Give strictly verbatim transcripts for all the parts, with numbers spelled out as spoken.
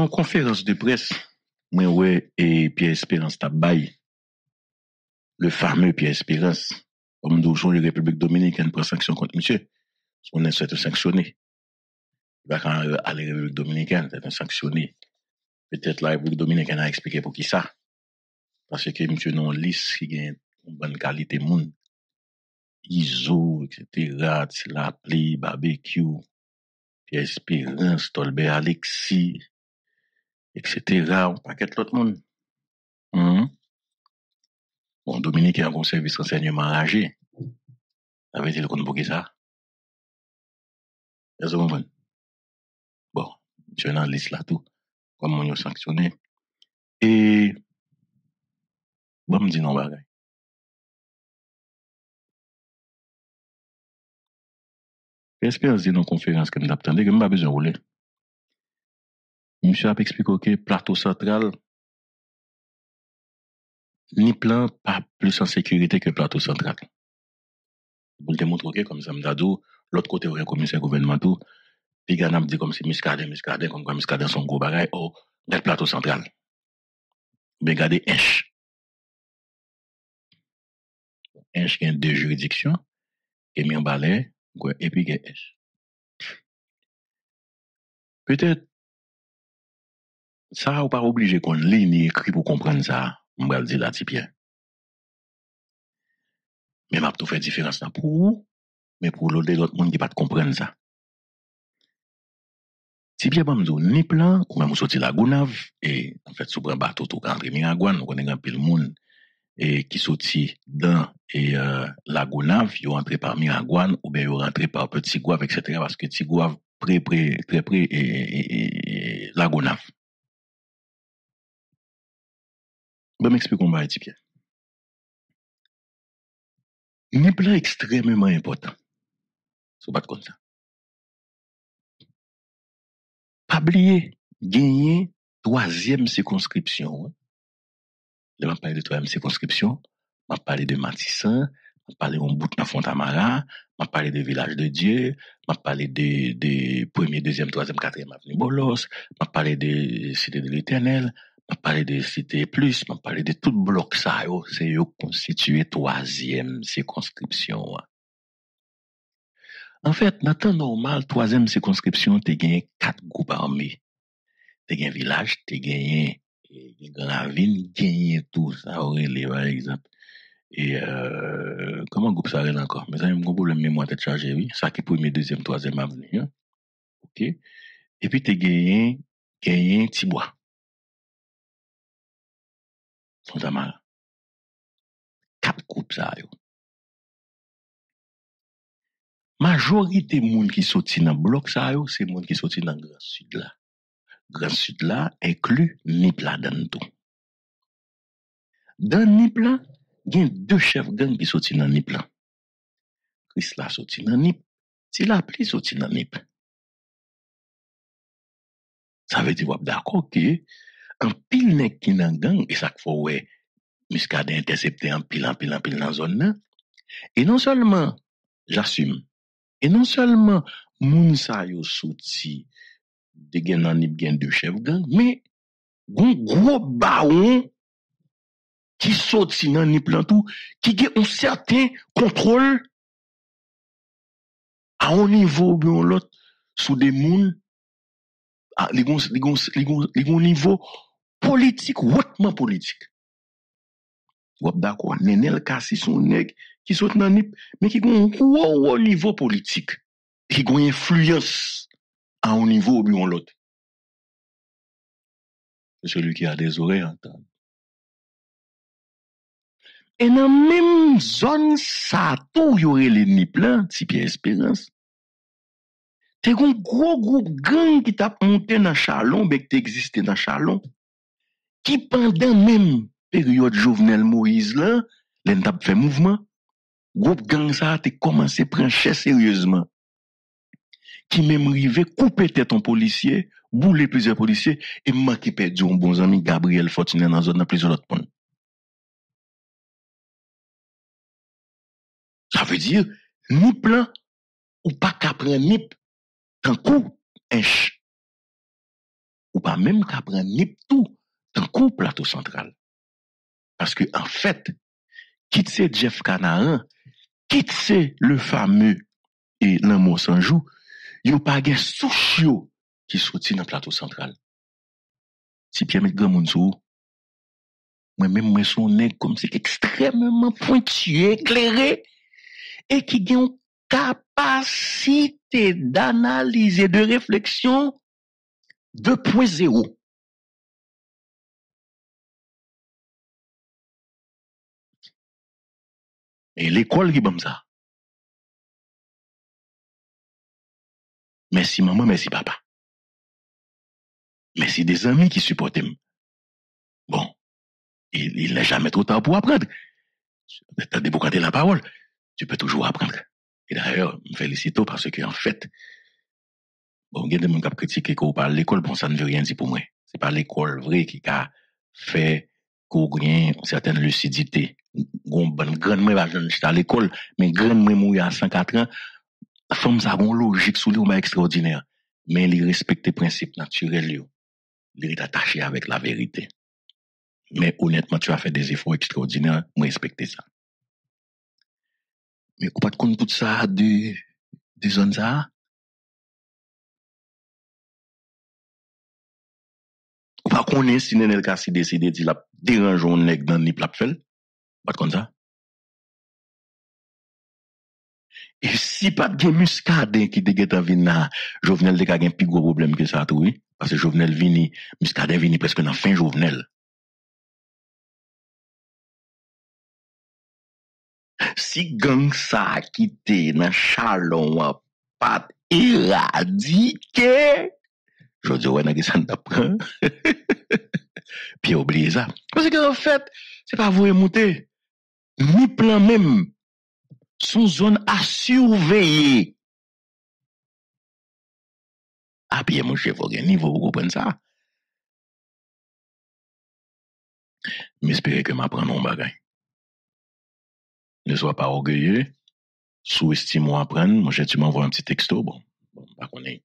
En conférence de presse, moi ouais et Pierre Espérance Tabaye, le fameux Pierre Espérance, homme d'aujourd'hui de la République dominicaine prend sanction contre monsieur. On est souhaité sanctionner. Il va à la République dominicaine, être sanctionné. Peut-être la République dominicaine a expliqué pour qui ça. Parce que monsieur non lisse qui a une bonne qualité monde. I S O, et cetera, la pli, barbecue, Pierre Espérance, Tolbert Alexis, et cetera, on paquette l'autre monde. Mm-hmm. Bon, Dominique est un service renseignement âgé. Ça veut dire qu'on ne peut que ça. Est-ce que vous comprenez? Bon, monsieur dans liste là tout, comme on y a sanctionné. Et, bon, me dit non, bagaille. Espérance dit dans la conférence que nous attendons, que nous n'avons pas besoin de rouler. Monsieur a expliqué que plateau central, ni plan, pas plus en sécurité que plateau central. Pour le démontrer, comme ça, Mdadou, l'autre côté, il y a un commissaire gouvernemental, puis il y a un dit comme si Muscadin, Muscadin, comme quoi Muscadin son gros bagaille, oh, dans plateau central. Mais regardez, Inch. Inch qui a deux juridictions, et mis en balai, et puis H. Peut-être, ça, ou pas obligé qu'on lit ni écrit pour comprendre ça, on va le dire là, Tipien. Mais m'a tout fait différence là pour vous, mais pour l'autre monde qui pas comprendre ça. Tipien, bon, nous, ni plan, ou même sorti la Gounave, et en fait, sous un bateau, tout entre Miragouane, on connaît un peu le monde. Et qui sortit dans et euh, la Gounave, ils rentrent par Miragouane ou bien ils rentrent par Petit Gouave, et cetera. Parce que Petit Gouave très près, très près et, et, et la Gounave. Ben m'explique comment va être bien. Un plan extrêmement important. Sous pas comme ça. Pas oublier gagner troisième circonscription. Hein? Je vais parler de troisième circonscription, je vais parler de Matissan, je vais parler de Boutna-Fontamara, je vais parler de Village de Dieu, je vais parler de, de premier, deuxième, troisième, quatrième avenue Bolos, je vais parler de Cité de l'Éternel, je vais parler de Cité Plus, je vais parler de tout bloc ça, c'est constitué troisième circonscription. En fait, dans le temps normal, troisième circonscription, tu as gagné quatre groupes armés. Tu as gagné Village, tu as gagné dans la ville, gagner tout ça, Aurélie, par exemple. Et euh, comment groupe ça, Aurélie, encore? Mes amis, mon problème, mémoire tête chargée, oui. Ça qui est premier, deuxième, troisième avenue. Hein? OK? Et puis, tu as gagné, gagné Tibois. Fontamara. Quatre groupes ça, yo. Majorité moun qui sorti dans bloc ça, yo, c'est moun qui sorti dans Grand Sud là. Grand Sud là inclut Nipla dans tout. Dans Nipla, il y a deux chefs gang qui sortent dans Nipla. Chris la sorti dans Nip, Tilapli sorti dans Nip. Ça veut dire d'accord que un pile nèg qui dans gang et ça faut ouais Muscadin intercepté en pile en pile en pile dans zone là. Et non seulement j'assume. Et non seulement moun sa yo sorti de gen nan Nip gen deux chefs gang, mais gon gros baron qui sorti nan Nip lan tout, qui gen un certain contrôle à un niveau ou bien l'autre sous des moun à les gon les gon les gon niveau politique hautement politique. Wap d'accord, Nenel Kassi son nèg qui sorti nan Nip mais qui gon gros niveau politique, qui gon influence à un niveau ou bien l'autre. C'est celui qui a des oreilles à entendre. Et dans la même zone, ça tout y aurait les Nip là, si Pierre Espérance. T'es un gros groupe gang qui t'a monté dans Chalon, mais qui t'existait dans Chalon, qui pendant même période Jovenel Moïse là, l'entap fait mouvement, groupe gang ça t'es commencé à prendre cher sérieusement. Qui même rivé couper tête en policier, bouler plusieurs policiers, et m'a qui perdu un bon ami Gabriel Fortunen dans zone dans plusieurs autres points. Ça veut dire, ni plan, ou pas qu'après Nip, tant coup, inch. ou pas même qu'à prendre nip tout dans le plateau central. Parce que, en fait, qui c'est Jeff Kanaren, qui c'est le fameux et l'amour sans jour, il n'y a pas de souchio qui sortit dans le plateau central. Si Pierre met grand monsou, moi-même, moi, son nègre comme c'est extrêmement pointueux, éclairé, et qui a une capacité d'analyse et de réflexion deux point zéro. Et l'école qui bam ça. Merci maman, merci papa. Merci des amis qui supportent. Bon, il n'est jamais trop tard pour apprendre. T'as déboucanté la parole, tu peux toujours apprendre. Et d'ailleurs, me félicite parce que en fait, bon, il y a des gens qui critiquent qu'on parle l'école, bon, ça ne veut rien dire pour moi. C'est pas l'école vraie qui a fait qu'on gagne certaines lucidités. Bon, bonne grande moi j'étais à l'école, mais grande moi mourir à cent quatre ans, femme ça bon logique sous lui extraordinaire, mais il respecte principe naturel, il est attaché avec la vérité. Mais honnêtement, tu as fait des efforts extraordinaires, moi respecter ça. Mais on pas de compte tout ça de de zone ça. On pas connaît si Nenel Kassi décidé de la déranger on nèg dans ni plapfel. Pas comme ça. Et si pas de Muscadin qui te guette en vina, Jovenel te gagne plus gros problème que ça, tout, oui. Parce que Jovenel vini, Muscadin vini presque dans fin Jovenel. Si gang ça qui te dans chalon, pas éradiqué, je dis, ouais, n'a que ça n'apprend. Puis oubliez ça. Parce que, en fait, c'est pas vous et monter. Ni plan même, sous zone à surveiller. Ah, bien, mon chef, au niveau, vous comprenez ça? M'espérez que m'apprenons un bagage. Ne sois pas orgueilleux. Sous-estime-moi à apprendre. Mon chef, tu m'envoies un petit texto. Bon, bon, pas qu'on est,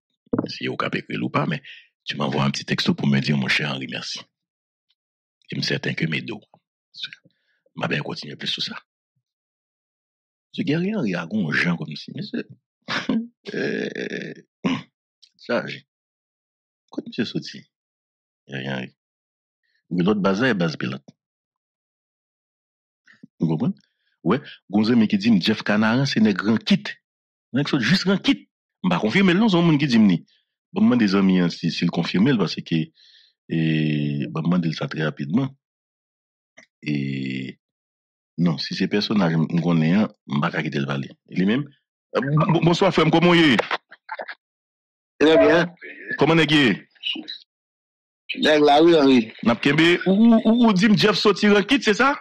si au cap écrit ou pas, mais tu m'envoies un petit texto pour me dire, mon cher Henri, merci. Et je suis certain que mes dos. Ma bien continuer plus sur ça. Ce guerrier Henri a un gens comme si, monsieur. Chargé. Quand monsieur sorti, guerrier Henri. Ou l'autre bazar est base pilote. Vous comprenez? Ouais, Gonzame qui dit Jeff Kanaren, c'est un grand kit. C'est juste un kit. Je ne vais pas confirmer le nom, c'est un monde qui dit ni. Je me demande des amis s'il confirme parce que. Et bah demande ça très rapidement et non si ces personnages me connaissent un m'baka quitter le valet lui-même bonsoir frère comment est très bien comment est-ce là la rue Henri n'a kembe ou ou dim Jeff sortir en kit c'est ça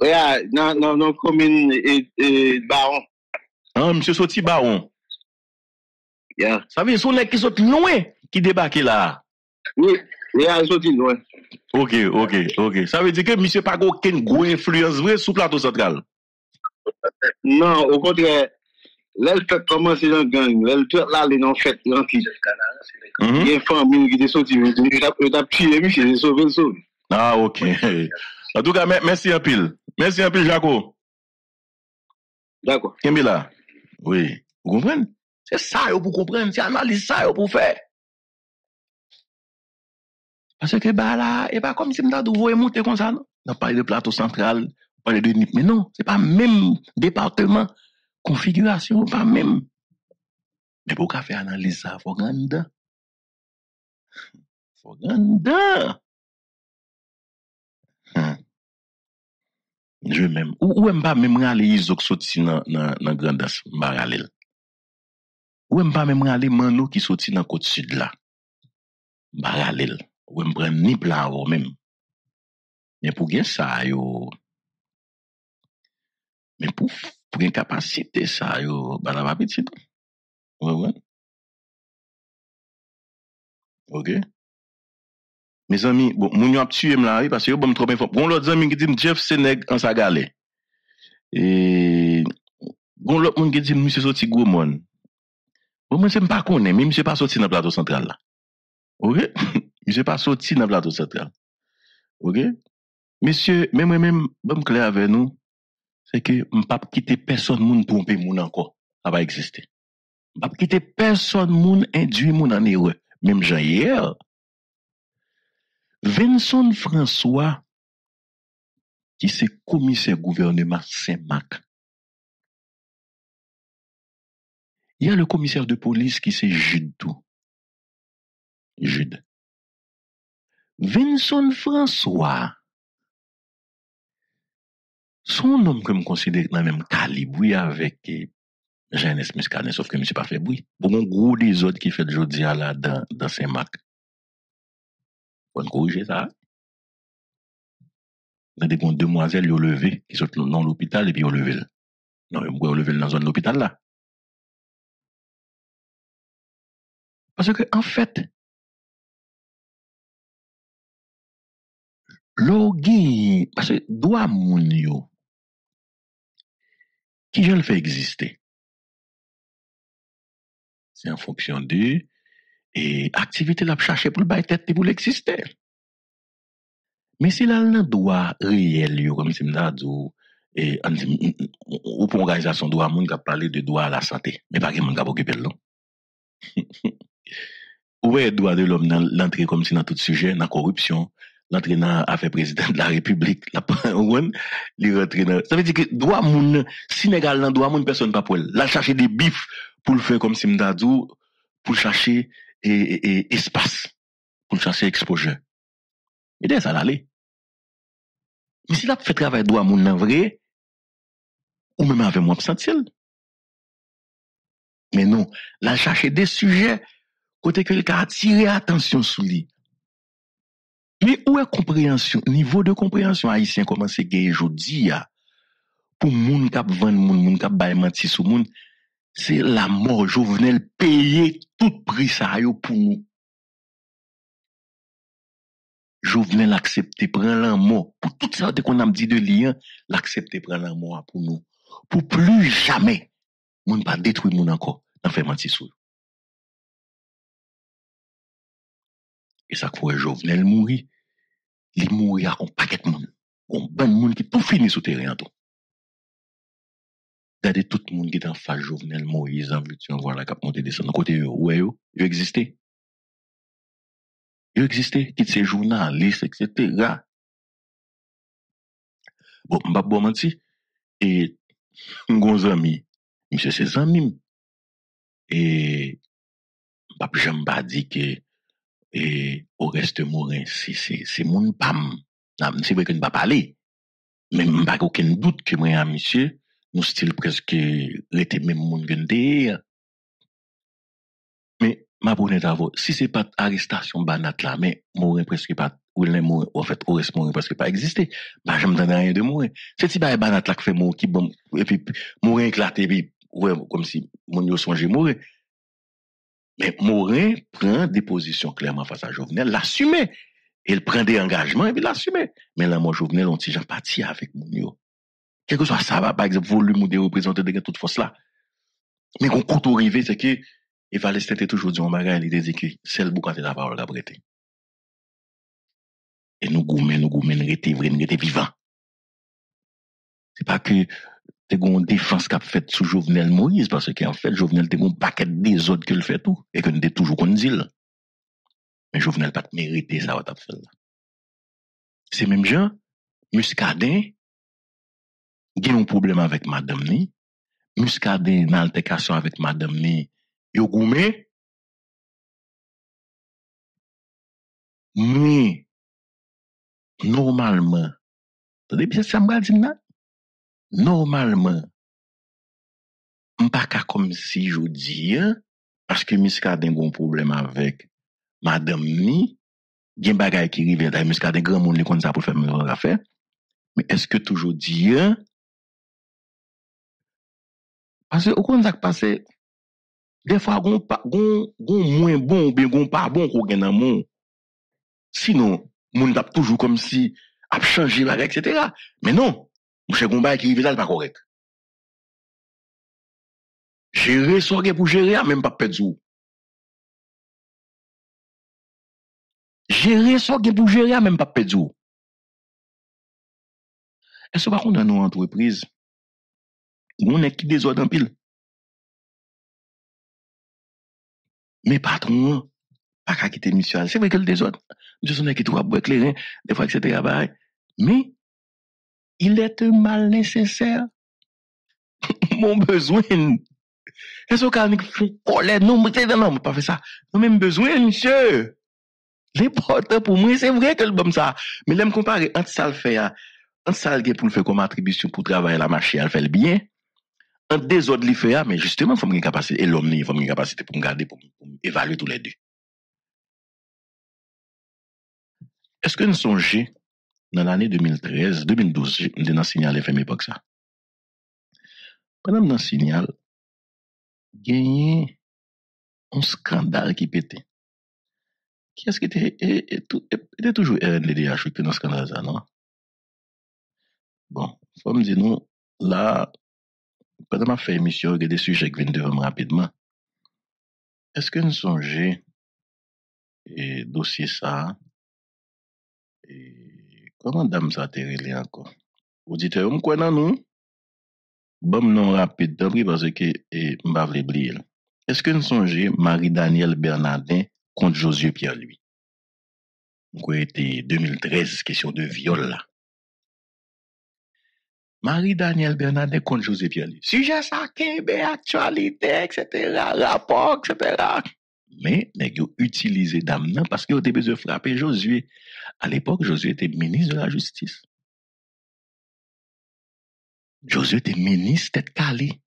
ouais non non non commune et baron ah monsieur sorti baron yeah ça veut dire son nèg qui saute loin qui débarque là. Oui, oui, sorti loin. Ok, ok, ok. Ça veut dire que monsieur pas aucune grosse influence vraie sur le plateau central. Non, au contraire, l'elle fait commencer dans le gang, l'elle fait là, les non fait tranquille. Il y a une famille qui est sortie, il a tué, monsieur, il est sauvé, sauvé. Ah, ok. En tout cas, merci un pile. Merci un pile, Jaco. D'accord. Kembila. Oui, vous comprenez? C'est ça, vous comprenez, c'est analyse ça, vous faire. Parce que, bah là, et pas comme si m'ta d'ouvrir monter comme ça, non? On parle de plateau central, on parle de N I P, mais non, c'est pas même département, configuration, pas même. Mais pour qu'on fasse analyse ça, faut grandir. Faut grandir. Hein. Je même, ou, ou m'pa même râler Isok sorti dans, dans, dans Grandas, m'pa râler. Ou m'pa même râler Mano qui sorti dans Côte Sud là. M'pa râler. Ou me prendre ni plan ou même. Mais pour gagner ça, yo. Mais pour pour une capacité ça, yo, bah la petite. Ouais, ouais. Ok? Mes amis, bon, moun yo ap tuer me la, parce que yo bon trop informé. Bon, l'autre ami qui dit Jeff Seneg en sa galé. Et, bon, l'autre moun qui dit monsieur sorti gros monde. Bon, moi, je ne sais pas qu'on est, mais monsieur pas sorti dans le plateau central là. OK? Monsieur pas sorti dans plateau central. OK? Monsieur, même même bon clair avec nous, c'est que on pas quitter personne moun pour pomper moun encore. Ça va exister. On pas quitter personne moun induit moun en erreur, même Jean hier. Vinson François qui c'est commissaire gouvernement Saint-Marc. Il y a le commissaire de police qui c'est Juddou. Jude. Vinson François. Son homme que me considère dans même calibre avec Jeanne Smith-Kané, sauf que monsieur pas fait bruit. Pour mon gros des autres qui fait jodi à là dans dans Saint-Marc. On corrige ça. Dans des bonnes demoiselles yo levé qui sont dans l'hôpital et puis yo levé. Non, yo pourrait lever dans zone l'hôpital là. Parce que en fait Logi, parce que doit moun yo qui je le fais exister. C'est en fonction de et activité l'a chercher pour le bail tête pour l'exister. Mais si là le droit réel yo comme si m'ta dou et on dit ou pour organisation droit moun qui parler de droit à la santé, mais pas que moun qui occuper là. Ouais, droit de l'homme dans l'entrée comme si dans tout sujet, dans corruption. L'entraîneur a fait président de la République, la Ouan, les entraîneurs. Ça veut dire que droit moun, Sénégal, dans droit moun, personne pas pour elle. Là, chercher des bifs pour le faire comme si m'dadou, pour chercher et, et, et, espace, pour chercher exposure. Et dès ça l'aller. Mais si l'a fait travail droit moun en vrai, ou même avec moi, absentiel. Mais non, là, chercher des sujets, côté que quelqu'un a attiré attention sous lui. Mais où est compréhension, niveau de compréhension haïtien commence à gagner aujourd'hui pour moun k'ap vann moun moun k'ap bay manti sou moun, c'est la mort Jovenel payer tout prix ça yo pour nous. Jovenel accepter prend la mort pour tout ça qu'on a dit de lien, l'accepter prend la mort pour nous. Pour plus jamais moun pas détruire moun encore, n'a fait manti sou. Et ça quoi Jovenel mourir, il mourir à un paquet de monde, un bon monde qui tout finit sous terrain tout. Regardez tout le monde qui est en face Jovenel Moïse en voiture voilà qui a monté descendre côté ouais yo, il existait. Il existait qui ces journalistes et cetera. Bon, m'pa bon menti et mon ami, monsieur ses amis et m'pa j'aime pas dire que et au reste Morin c'est c'est c'est mon pam c'est vrai que ne pas parler mais pas aucun doute que moi monsieur nous style presque était même monde gandé mais ma bonne d'avant si c'est pas arrestation banate là mais Morin presque pas ou le Morin en fait au reste Morin presque pas existé bah j'aime entendre rien de Morin c'est si ba banate là qui fait Morin qui bon et puis Morin éclaté puis ouais comme si mon yo songe Morin. Mais Morin prend des positions clairement face à Jovenel, l'assumer. Il prend des engagements et puis l'assumer. Mais là, moi, Jovenel, on t'y j'en parti avec Mounio. Quel que soit ça, par exemple, volume ou des représentants de toute force là. Mais qu'on compte arriver, c'est que, il fallait s'être toujours dit en bagage, il dit que c'est le boucan de la parole à prêter. Et nous gourmets, nous gourmets, nous étions vrais, nous étions vivants. C'est pas que, t'es une défense qu'a fait sous Jovenel Moïse, parce qu'en fait, Jovenel t'es un paquet des autres qui le fait tout, et que nous t'es toujours qu'on dit. Mais Jovenel pas mérité ça, on t'a fait là. C'est même gens, Muscadin, qui a un problème avec madame ni, Muscadin, une altercation avec madame ni, yo goumé, mais, normalement, t'as des pièces, ça m'a dit là? Normalement, m'pa ka comme si je dis, parce que Muscadin a un problème avec madame ni, gen bagay qui rive la, Muscadin grand monde li konn ça pour faire meilleur affaire. Mais est-ce que toujours dit, parce que au konn ça passé, des fois gon pa gon gon moins bon ou bien gon pas bon qu'on gen dans monde. Sinon, moun t'a toujours comme si a changé bagay et cetera. Mais non. Monsieur Gomba qui vit là, pas correct. Gérer, sortir pour gérer, même pas perdre. Gérer ce que pour gérer, même pas pédou. Est-ce que par contre, dans nos entreprises, on est qui désordre en pile? Mais patron, pas qu'à quitter monsieur. C'est vrai que le désordre, monsieur son équipe doit boire clairin, des fois, et cetera. Mais, il est un mal nécessaire. Mon besoin. Est-ce qu'on faut coller? Non, mais non, on ne peut pas faire ça. Non, même besoin, monsieur. L'important pour moi, c'est vrai que le bon ça. Mais là, je compare entre ça le fait, entre ça le pour le faire comme attribution pour travailler la marché, elle fait le bien. Entre des autres, le fait, mais justement, il faut une capacité, et l'homme, il faut une capacité pour me garder, pour évaluer tous les deux. Est-ce que nous songeons, dans l'année deux mille treize, deux mille douze, nous avons signalé, fait mes époques ça. Pendant que nous signal, gagné un scandale qui pétait. Qui est-ce qui était toujours R N D D H dans ce canal-là, non? Bon, il faut me dire, nous, là, pendant que je fais émission, il y a des sujets qui viennent devant moi rapidement. Est-ce que nous songez, et dossier ça, et comment dame ça atterrit encore? Auditeur, vous me connaissez, nous? Bon, non, rapide, d'abord, parce que je ne vais pas l'oublier. Est-ce que nous songez, Marie Danielle Bernardin, contre Josué Pierre-Louis. Donc, c'était deux mille treize, question de viol là. Marie Danielle Bernardin contre Josué Pierre-Louis. Sujet ça, Kembe, actualité, et cetera, rapport, et cetera. Mais, ils ont utilisé Damnan parce qu'ils ont besoin de frapper Josué. À l'époque, Josué était ministre de la Justice. Josué était ministre tête calée.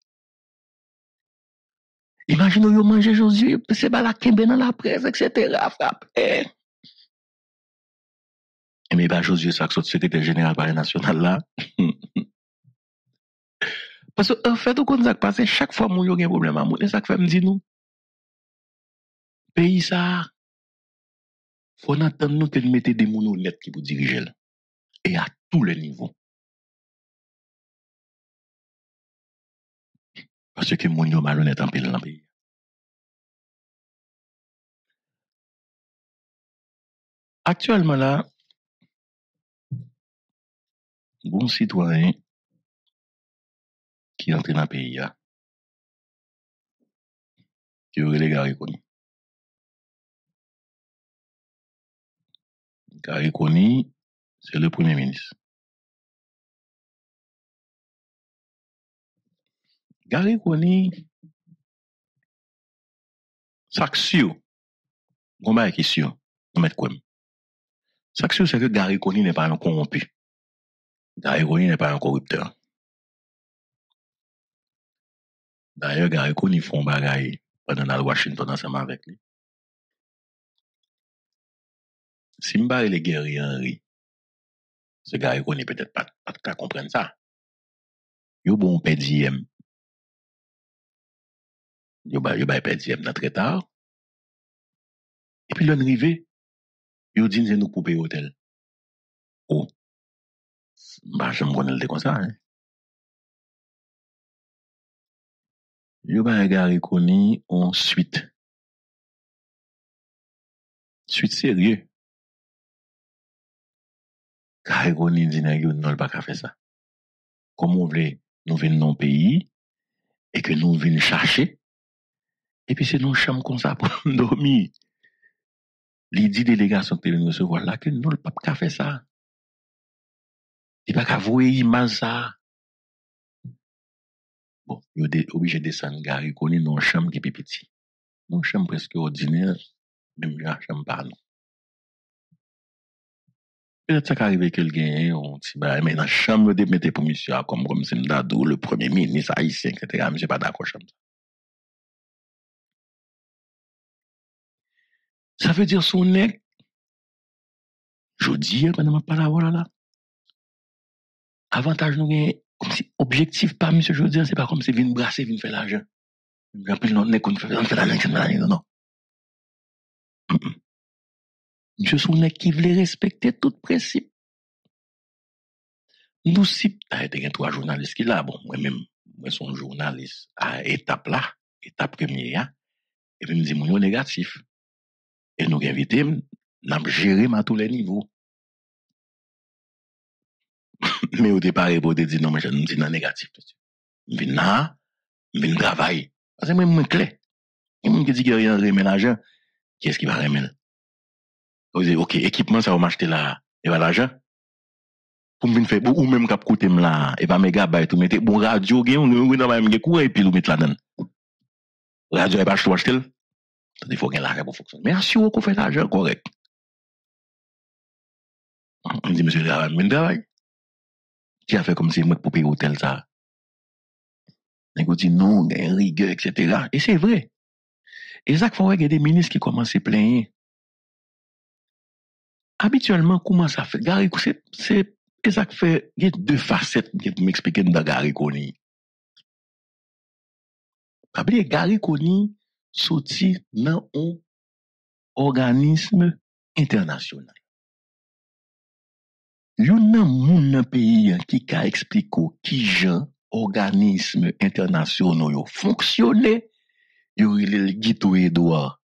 Imaginez, vous mangez Josué, c'est pas la Kembe dans la presse, et cetera. Frappe. Eh. Et mais, bah, Josué, ça, c'est le secrétaire général par national là. Parce que, en fait, au compte, ça passe, chaque fois, mon yo a un problème à moi. Et ça fait me dire, nous, pays, ça, faut entendre nous qu'elle mette des mouns honnêtes qui vous dirigent. Et à tous les niveaux. Parce que mon malhonnête en pile dans le pays. Actuellement là, bon citoyen qui entre dans le pays, qui aurait les Garry Conille. Garry Conille, c'est le premier ministre. Garry Conille, Saksio, Gomba est question, on met quoi? Saksio, c'est que Garry Conille n'est pas un corrompu. Garry Conille n'est pas un corrupteur. D'ailleurs, Garry Conille font bagaille pendant la Washington ensemble avec lui. Si Mba et les guerriers Henry, ce Garry Conille peut-être pas qu'à comprendre ça. Yo bon P D M. Yo ba yo ba perdième dans très tard. Et puis l'on rivé, yo dit nous pour payer hôtel. Oh. Bah je me connais le comme ça hein. Yo ba Garry Conille ensuite. Suite sérieux. Garry Conille dit nan yo non pas faire ça. Comme on veut nous venons dans pays et que nous venons chercher. Et puis c'est nos chambres comme ça pour dormir. Les dix délégations que nous recevons là, que nous ne pouvons pas faire ça. Ils ne peuvent pas voir l'image ça. Bon, ils sont obligés de descendre, ils connaissent nos chambres qui sont petites. Nos chambres presque ordinaires, même la chambre pas nous. Peut-être que ça arrive quelqu'un, on dit, mais dans la chambre, de mettre pour monsieur, comme comme c'est le premier ministre haïtien, et cetera. Monsieur pas d'accord chambre. Ça veut dire son nègre. Je dis, pendant ma parole là, avantage nous gagne, comme si objectif pas, monsieur Jodien, c'est pas comme si vient brasser, vient faire l'argent. J'en pile notre nègre qu'on fait l'argent, non. Monsieur son nègre qui voulait respecter tout principe. Nous, si, t'as été trois journalistes qui là, bon, moi-même, moi, son journaliste à étape là, étape première, et puis me dit, mon négatif. Et nous invitons, n'a pas géré à tous les niveaux. Mais au départ, il faut dire non, mais je ne dis pas négatif. Je viens là, je viens travailler. Parce que moi, je suis clé. Il y a qui dit qu'il y a un reménageur. Qui est-ce qui va reménager? Vous dites, OK, équipement, ça va m'acheter là, et va l'argent. Pour me faire, ou même cap côté là, et va méga bail tout mettre bon radio, on va même courir et puis le mettre là-dedans. Radio est pas acheter. Il faut qu'il y ait l'argent pour fonctionner. Mais assure qu'on fait l'argent correct. On dit, monsieur, il travail. Qui a fait comme si moi pour payer hôtel ça? On dit, non, il y a une rigueur, et cetera. Et c'est vrai. Et ça, il y a des ministres qui commencent à plaindre. Habituellement, comment ça fait? Garry, c'est ça qui fait. Il y a deux facettes qui m'expliquent dans Garry Conille. Après, Garry Conille sorti dans un organisme international. Il y a un monde dans le pays qui a expliqué qui gens organismes internationaux fonctionnaient. Il y a le Guito Edouard.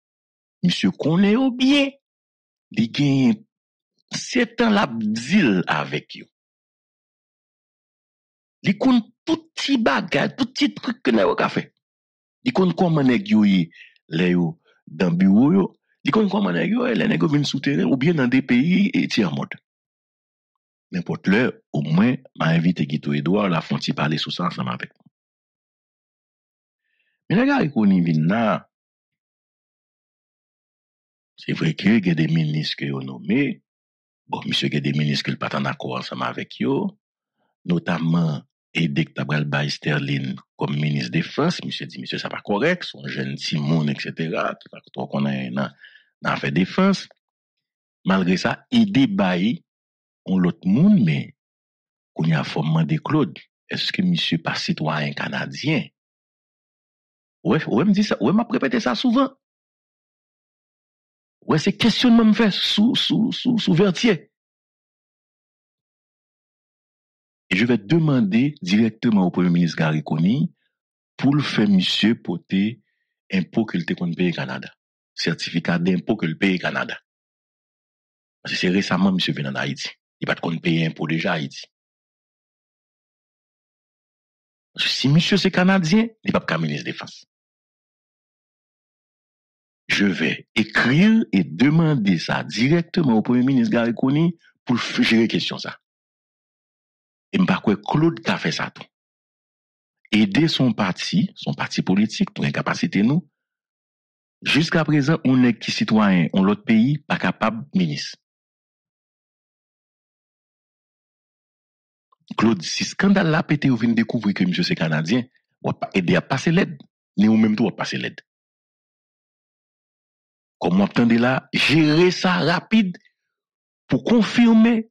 Monsieur connaît au bien. Il gagne sept ans l'abdil avec eux. Il compte tout petit bagage, tout petit truc que nous avons fait. Il compte comment nous avons dans le bureau. Il compte comment nous avons venu souterrain ou bien dans des pays et tiers monde. N'importe l'heure, au moins, m'a invité Guito Edouard, la font-il parler sous ça ensemble avec nous. Mais les gars, ils viennent là. C'est vrai qu'il y a des ministres qui ont nommé. Bon, monsieur, il y a des ministres qui ne sont pas en accord ensemble avec eux. Notamment, Edek Tabral Bay Sterling comme ministre des Défense. Monsieur dit, monsieur, ça n'est pas correct. Son jeune Simon, et cetera. Tout à coup, on a dans l'affaire Défense. Malgré ça, Edé Bay, on l'autre monde, mais qu'on y a formé des Claude. Est-ce que monsieur n'est pas citoyen canadien? Ouais, ouais, me dit ça, ouais, m'a répété ça souvent. Ouais, c'est questionnement me fait sous, sous, sous, sous Vertier. Et je vais demander directement au Premier ministre Garry Conille pour le faire, monsieur, porter impôt que le qu'on paye Canada. Certificat d'impôt que le paye Canada. Parce que c'est récemment, monsieur, venu en Haïti. Il va qu'on paye impôt déjà à Haïti. Si monsieur c'est Canadien, il n'est pas ministre de la Défense. Je vais écrire et demander ça directement au Premier ministre Garry Conille pour gérer la question ça. Et je ne sais pas quoi Claude a fait ça tout. Aider son parti, son parti politique, pour incapaciter nous. Jusqu'à présent, on est qui citoyen, on l'autre pays, pas capable ministre. Claude, si scandale la pété ou vient découvrir que monsieur c'est Canadien, ou pas aider à passer l'aide, ni ou même tout à passer l'aide. Comme on attendait là, gérer ça rapide pour confirmer,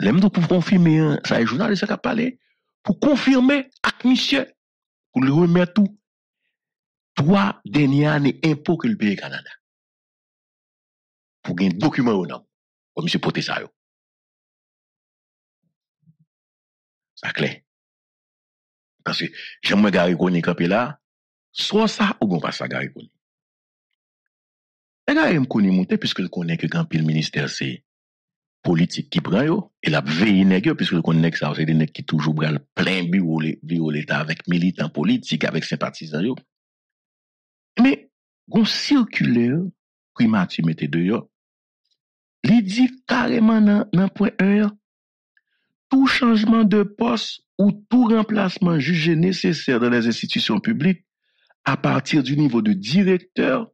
même pour confirmer, ça est journaliste qui a parlé, pour confirmer avec monsieur, pour le remettre tout, trois dernières années impôts que le pays Canada. Pour gagner document au nom, pour monsieur porter ça. C'est clair. Parce que j'aime Garry Conille quand là, soit ça ou bon pas ça Garry Conille. Et là, il me connaît monter puisque le connaît que quand le ministère c'est politique qui prend yo et la veille nèg puisque le connaît que ça c'est des nèg qui toujours bral plein bureau bureau l'état avec militants politiques avec sympathisants yo. Mais gon circulaire primati mettez dehors. Il dit carrément dans point un tout changement de poste ou tout remplacement jugé nécessaire dans les institutions publiques à partir du niveau de directeur,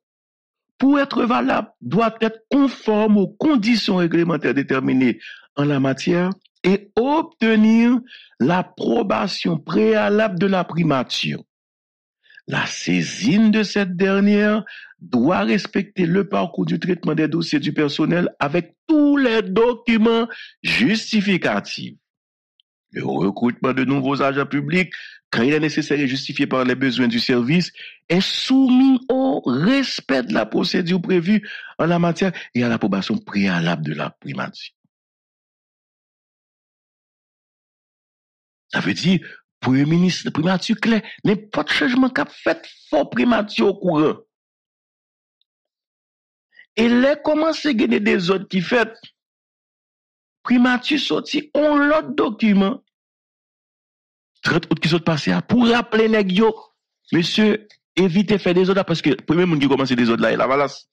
pour être valable, doit être conforme aux conditions réglementaires déterminées en la matière et obtenir l'approbation préalable de la primature. La saisine de cette dernière doit respecter le parcours du traitement des dossiers du personnel avec tous les documents justificatifs. Le recrutement de nouveaux agents publics, quand il est nécessaire et justifié par les besoins du service, est soumis au respect de la procédure prévue en la matière et à l'approbation préalable de la primature. Ça veut dire, Premier ministre, primature clé, n'importe changement qu'a fait, faut primature au courant. Et les commencé à gagner des autres qui fait, primature sorti on l'autre document, trente autres qui sont passés pour rappeler les gens, monsieur, évitez faire des autres parce que le premier monde qui commence des autres là, il a valasse.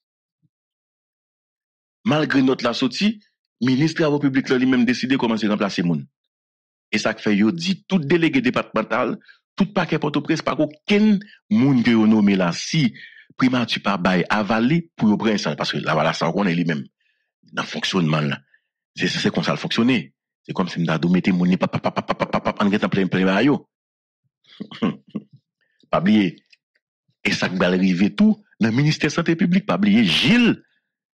Malgré notre la sortie, le ministre de la République a lui-même décidé de commencer à remplacer les gens. Et ça fait, il dit, tout délégué départemental, tout paquet Port-au-Prince, pas aucun monde qui est nommé là, si primature par bail avalé pour le prince, parce que là, voilà, ça, on est lui-même dans le fonctionnement là. C'est comme ça le fonctionner. C'est comme si on a dommé mon nez, papa, papa, papa, papa, on est en plein primaire. Pas oublier. Et ça va arriver tout dans le ministère de la Santé publique, pas oublier Gilles.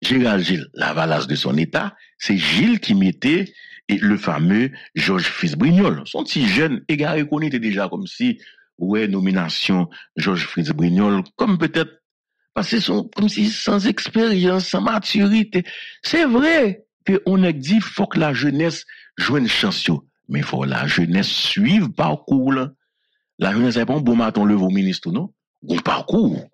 Gérald Gilles, la valance de son état, c'est Gilles qui mettait le fameux Georges Fritz Brignol. Son petit jeune, Edgar Leblanc était déjà comme si, ouais, nomination Georges Fritz Brignol, comme peut-être, parce que son, comme si sans expérience, sans maturité. C'est vrai qu'on a dit, faut que la jeunesse joue une chance, mais faut que la jeunesse suive parcours, là. La jeunesse n'est pas un bon maton levé au ministre, non? Bon parcours.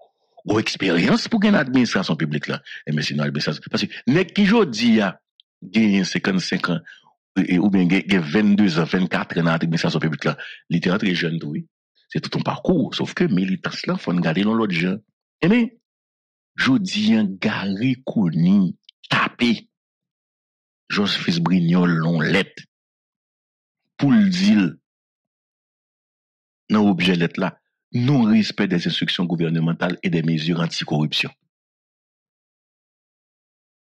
Ou expérience pour gagner l'administration publique là. Et mais sinon, l'administration. Parce que, nek qui jodi a gagné cinquante-cinq ans, ou bien gagné vingt-deux ans, vingt-quatre ans dans l'administration publique là, l'été très jeune, oui. C'est tout ton parcours. Sauf que, militance là, faut garder dans l'autre jeune. Et mais, jodi a Garry Conille, tapé, Georges Fritz Brignol, l'on lettre, pour le dire, dans l'objet lettre là, non-respect des instructions gouvernementales et des mesures anti-corruption.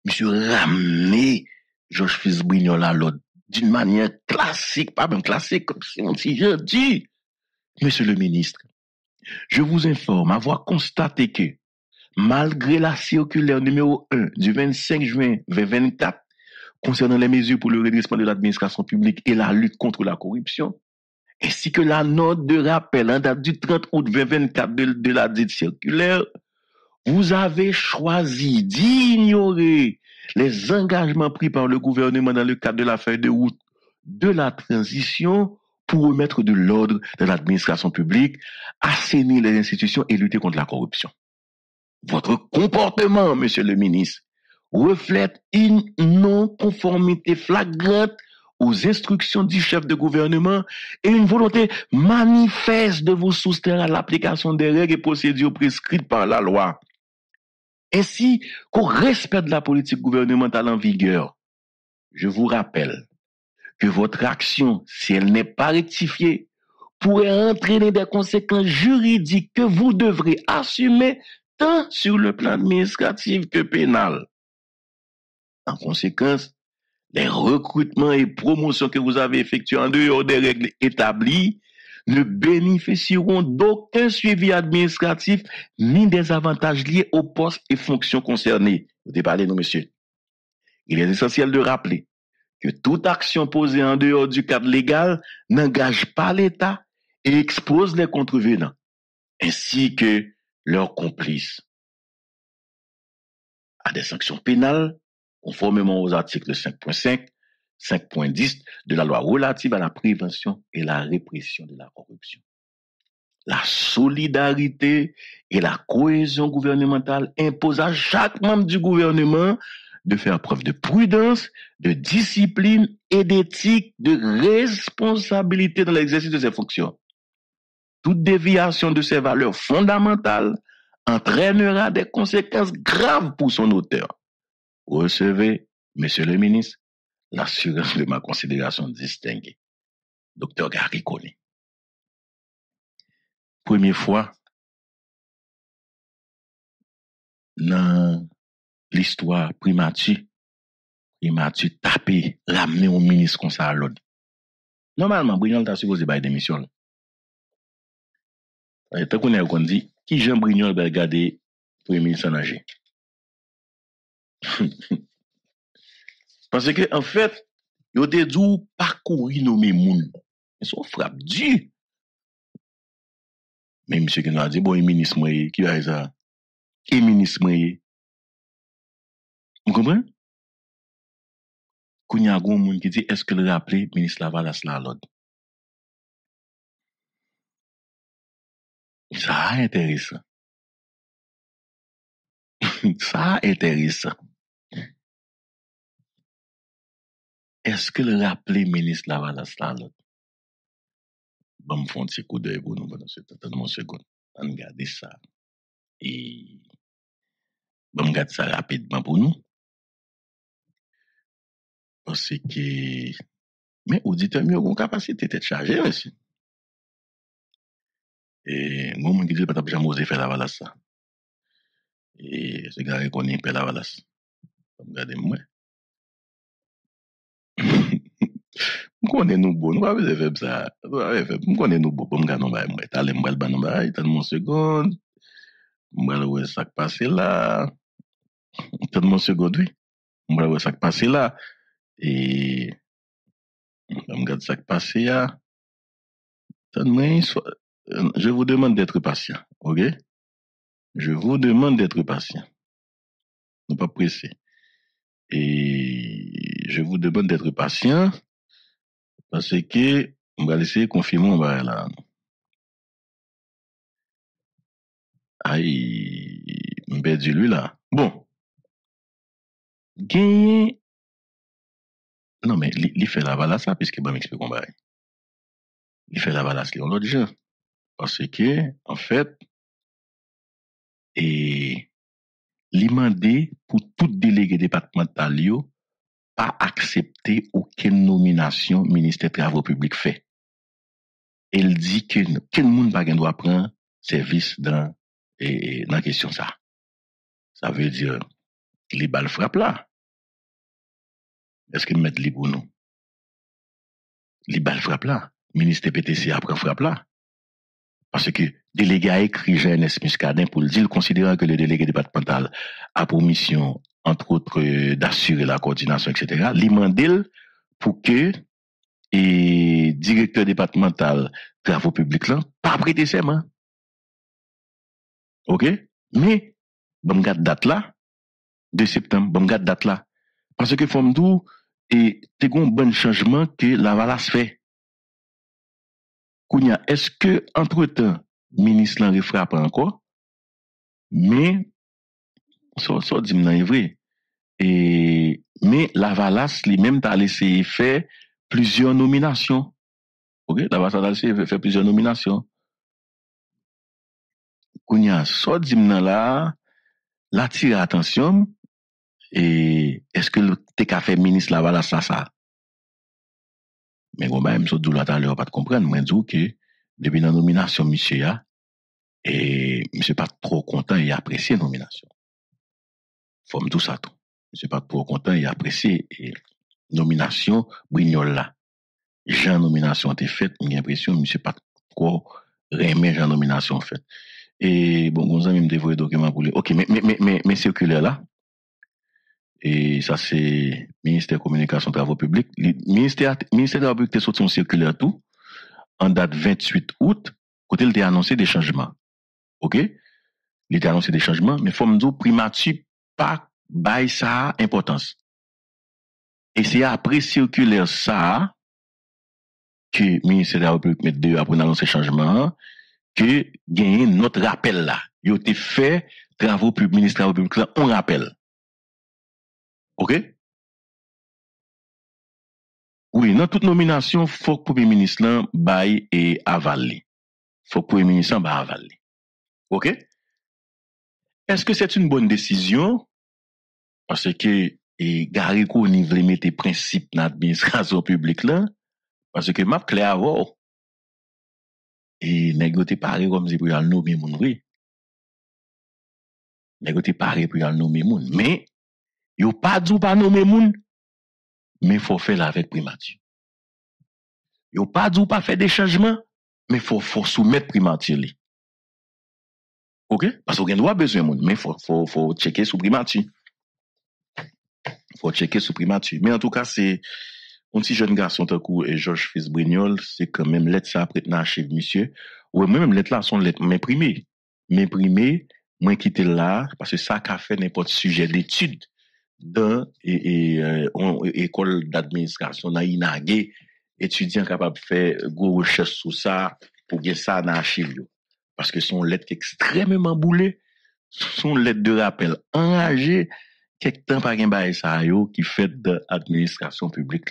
Monsieur ramené Georges Fritz Brignol à l'autre d'une manière classique, pas même classique, comme si on s'y dit. Monsieur le ministre, je vous informe avoir constaté que, malgré la circulaire numéro un du vingt-cinq juin deux mille vingt-quatre, concernant les mesures pour le redressement de l'administration publique et la lutte contre la corruption, ainsi que la note de rappel en date du trente août deux mille vingt-quatre de, de la dite circulaire, vous avez choisi d'ignorer les engagements pris par le gouvernement dans le cadre de la feuille de route de la transition pour remettre de l'ordre dans l'administration publique, assainir les institutions et lutter contre la corruption. Votre comportement, monsieur le ministre, reflète une non-conformité flagrante aux instructions du chef de gouvernement et une volonté manifeste de vous soustraire à l'application des règles et procédures prescrites par la loi, ainsi qu'au respect de la politique gouvernementale en vigueur. Je vous rappelle que votre action, si elle n'est pas rectifiée, pourrait entraîner des conséquences juridiques que vous devrez assumer tant sur le plan administratif que pénal. En conséquence, les recrutements et promotions que vous avez effectués en dehors des règles établies ne bénéficieront d'aucun suivi administratif ni des avantages liés aux postes et fonctions concernés. Vous déparlez, non, monsieur. Il est essentiel de rappeler que toute action posée en dehors du cadre légal n'engage pas l'État et expose les contrevenants, ainsi que leurs complices, à des sanctions pénales, conformément aux articles cinq point cinq, cinq point dix de la loi relative à la prévention et la répression de la corruption. La solidarité et la cohésion gouvernementale imposent à chaque membre du gouvernement de faire preuve de prudence, de discipline et d'éthique, de responsabilité dans l'exercice de ses fonctions. Toute déviation de ces valeurs fondamentales entraînera des conséquences graves pour son auteur. Recevez, monsieur le ministre, l'assurance de ma considération distinguée. Docteur Garry Conille. Première fois, dans l'histoire primature, primature tapé, ramené au ministre comme ça à l'autre. Normalement, Brignol t'a supposé bailler démission. Et tant qu'on est qu'on dit, qui Jean Brignol va regarder Premier ministre en âgé? Parce que, en fait, il y a des jours parcourir nos mémounes. Ils sont frappes dures. Mais monsieur qui nous a dit, bon, ministre, qui a ça? Et ministre, vous comprenez? Quand il y a un monde qui dit, est-ce que le rappelé, ministre Laval Asnalon? Ça a intéressant. Ça, intéressant. Est-ce que le rappelé ministre Laval Asnalon? Bon, font un petit coup d'œil pour nous pendant ce temps. Attendez-moi une seconde. On garde ça. Et bon, garde ça rapidement pour nous. Parce que... Mais auditeur, mieux qu'on capacité d'être chargé, monsieur. Et nous, on ne dit pas que jamais osé faire la valasse. Et c'est Garry Conille fait la valasse. Regardez-moi. Nous connaissons bon, nous avons fait ça. Nous connaissons bon, nous avons fait ça. Allez, nous avons fait ça. Nous seconde. Nous avons fait ça passer là. Nous avons seconde, oui. Nous avons fait ça passer là. Et nous avons fait ça passer là. Je vous demande d'être patient, ok? Je vous demande d'être patient. Ne pas presser. Et je vous demande d'être patient parce que on va laisser confirmer là. Aïe, on perd lui là. Bon. Gagné. Non mais il fait la valasse ça puisque bon m'explique on va. Il fait la valasse là l'autre jour. Parce que, en fait, et l'imandé pour tout délégué départemental, pas accepter aucune nomination ministère travaux publics fait. Elle dit que quel monde pas doit prendre service dans et dans question ça. Ça veut dire les balles frappent là. Est-ce qu'ils mettent les pour nous? Les balles frappent là. Ministère P T C après frappe là. Parce que délégué a écrit Jeanne Smith-Kané pour le dire, considérant que le délégué départemental a pour mission, entre autres, d'assurer la coordination, et cetera, l'imandil pour que et directeur départemental travaux publics là, pas prêter serment. OK? Mais, bon, garde date là, deux septembre, bon, garde date là. Parce que, fom dou, et t'es un bon changement que la valasse fait. Kounia, est-ce que, entre-temps, le ministre l'en refrappe encore? Mais, ça, ça, dit m'en est vrai. Et, mais, la valasse, lui-même, t'a laissé faire plusieurs nominations. Ok? La valasse, t'a laissé faire plusieurs nominations. Kounia, ça, dit m'en là, la tire attention. Et, est-ce que le t'es qu'a fait ministre la valasse, ça, ça? Mais quand même, je dois l'attendre, pas de comprendre. Moi, je dis que depuis la nomination, monsieur a, et monsieur pas trop content et apprécié la nomination. Faut me tout ça tout. Monsieur pas trop content et apprécié et nomination Brignol là. Jean nomination était faite, j'ai l'impression monsieur pas trop remet Jean nomination faite. Et bon, Gonzan me dévoile document pour les. OK, mais mais mais mais, mais circulaire là. Et ça, c'est ministère communication travaux publics. Le ministère, ministère travaux publics, t'es sorti en circulaire tout, en date vingt-huit août, côté, il t'a annoncé des changements. OK? Il t'a annoncé des changements, mais faut me dire, primatu, pas, bail ça, importance. Et c'est après circulaire ça, que le ministère travaux publics met deux, après annoncer changement, que, gagne notre rappel là. Il a été fait, travaux publics, ministère travaux publics là, on rappelle. OK? Oui, dans toute nomination, il faut que le Premier ministre baille et avale. Il faut que le Premier ministre baille avale. OK? Est-ce que c'est une bonne décision? Parce que Garry Conille veut mettre des principes dans l'administration publique là. Parce que m'a clair avoir. Et négocier pareil comme si pour y aller nommer moun, oui. Négocier pareil pour y aller nommer moun. Mais, yo pas dou pas nommer moun, mais faut faire avec primature. Yo pas dou pas faire des changements, mais faut faut soumettre primature li. OK? Parce qu'on a besoin moun, mais faut faut faut checker sous primature. Faut checker sous primature. Mais en tout cas, c'est un petit jeune garçon tant kou et Georges Fritz Brignol, c'est quand même lettre ça après na chez monsieur. Ouais, même lettre là sont lettre imprimée. M'imprimée, moi quitter là parce que ça qu'a fait n'importe sujet d'étude. Dans l'école d'administration, on a inagé étudiants capables de faire gros recherche sur ça pour gagner ça dans l'archive. Parce que son lettre est extrêmement boulée son lettre de rappel enragé quelque temps par un bail ça yo qui fait de administration publique.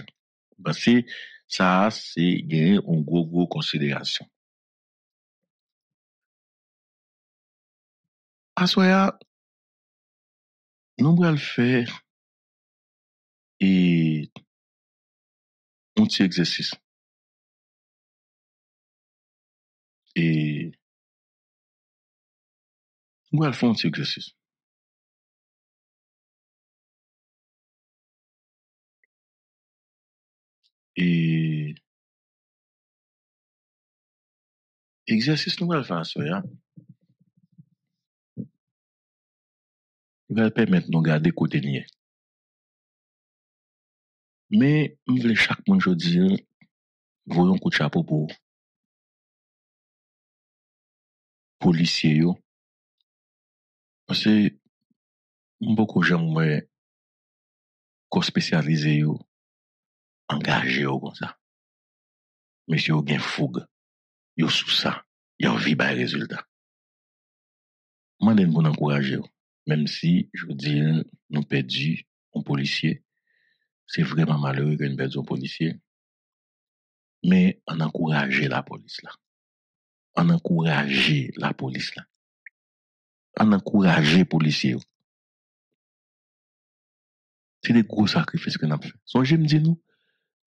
Parce que ça c'est gagné en gros gros considération. Asoya nous allons faire et un petit exercice. Et nous allons faire un petit exercice. Et exercice nous allons faire Asoya. Il va permettre de garder côté nier. Mais, je voulais chaque mois, je dis, voyons coup de chapeau pour policiers, yo. Parce que, beaucoup de gens, qui spécialisés, yo, engagés, yo, comme ça. Mais si yo gen fougue, yo sous ça, yo vi bay résultat. Moi, je vous encourage, yo. Même si, je vous dis, nous perdu un policier. C'est vraiment malheureux que nous perdions un policier. Mais on encourage la police là. On encourage la police là. On encourage les policiers. C'est des gros sacrifices que nous avons fait. Songez me dit nous,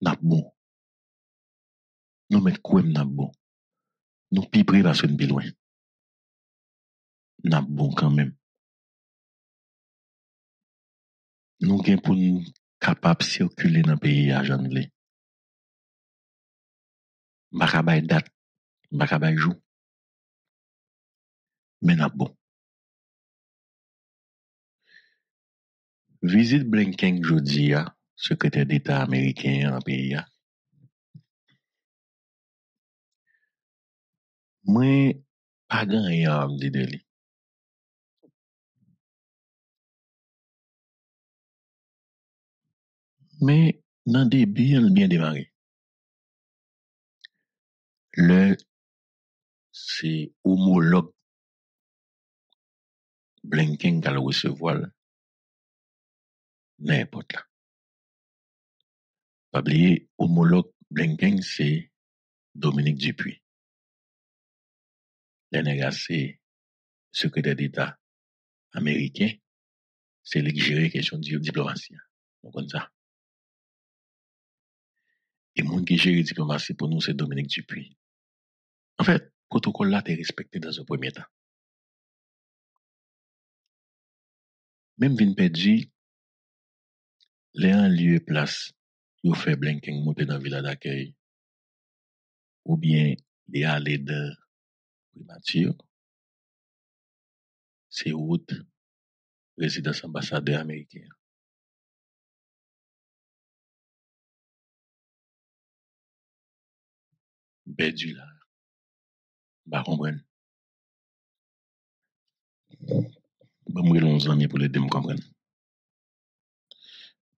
nous sommes bons. Nous mettons quoi nous sommes bons. Nous sommes prêts parce que nous sommes loin. Nous sommes bons quand même. Nous sommes pour nous capables de circuler dans le pays à Jeanne-Lé. Nous ne sommes pas date, nous ne sommes pas jour. Mais nous sommes bons. Visite Blinken jeudi, secrétaire d'État américain dans le pays. Moi, je ne suis pas gagné à me dire de lui. Mais, dans le début, on a bien démarré. Le, c'est homologue Blinken qui a le recevoir n'importe là. Pas oublier, homologue Blinken, c'est Dominique Dupuy. L'N R A, c'est secrétaire d'État américain, c'est lui qui gère la question de diplomatie. Vous comprenez ça? Et mon qui gère la diplomatie pour nous, c'est Dominique Dupuy. En fait, le protocole là est respecté dans un premier temps. Même Vin Pedji, les en lieu et place, ils fait Blinken monter dans la villa d'accueil, ou bien les aller de primature, c'est route, résidence ambassadeur américain. Perdu là. Bah, comprenne. Bon, moi, onze ans, pour les deux, me comprenne.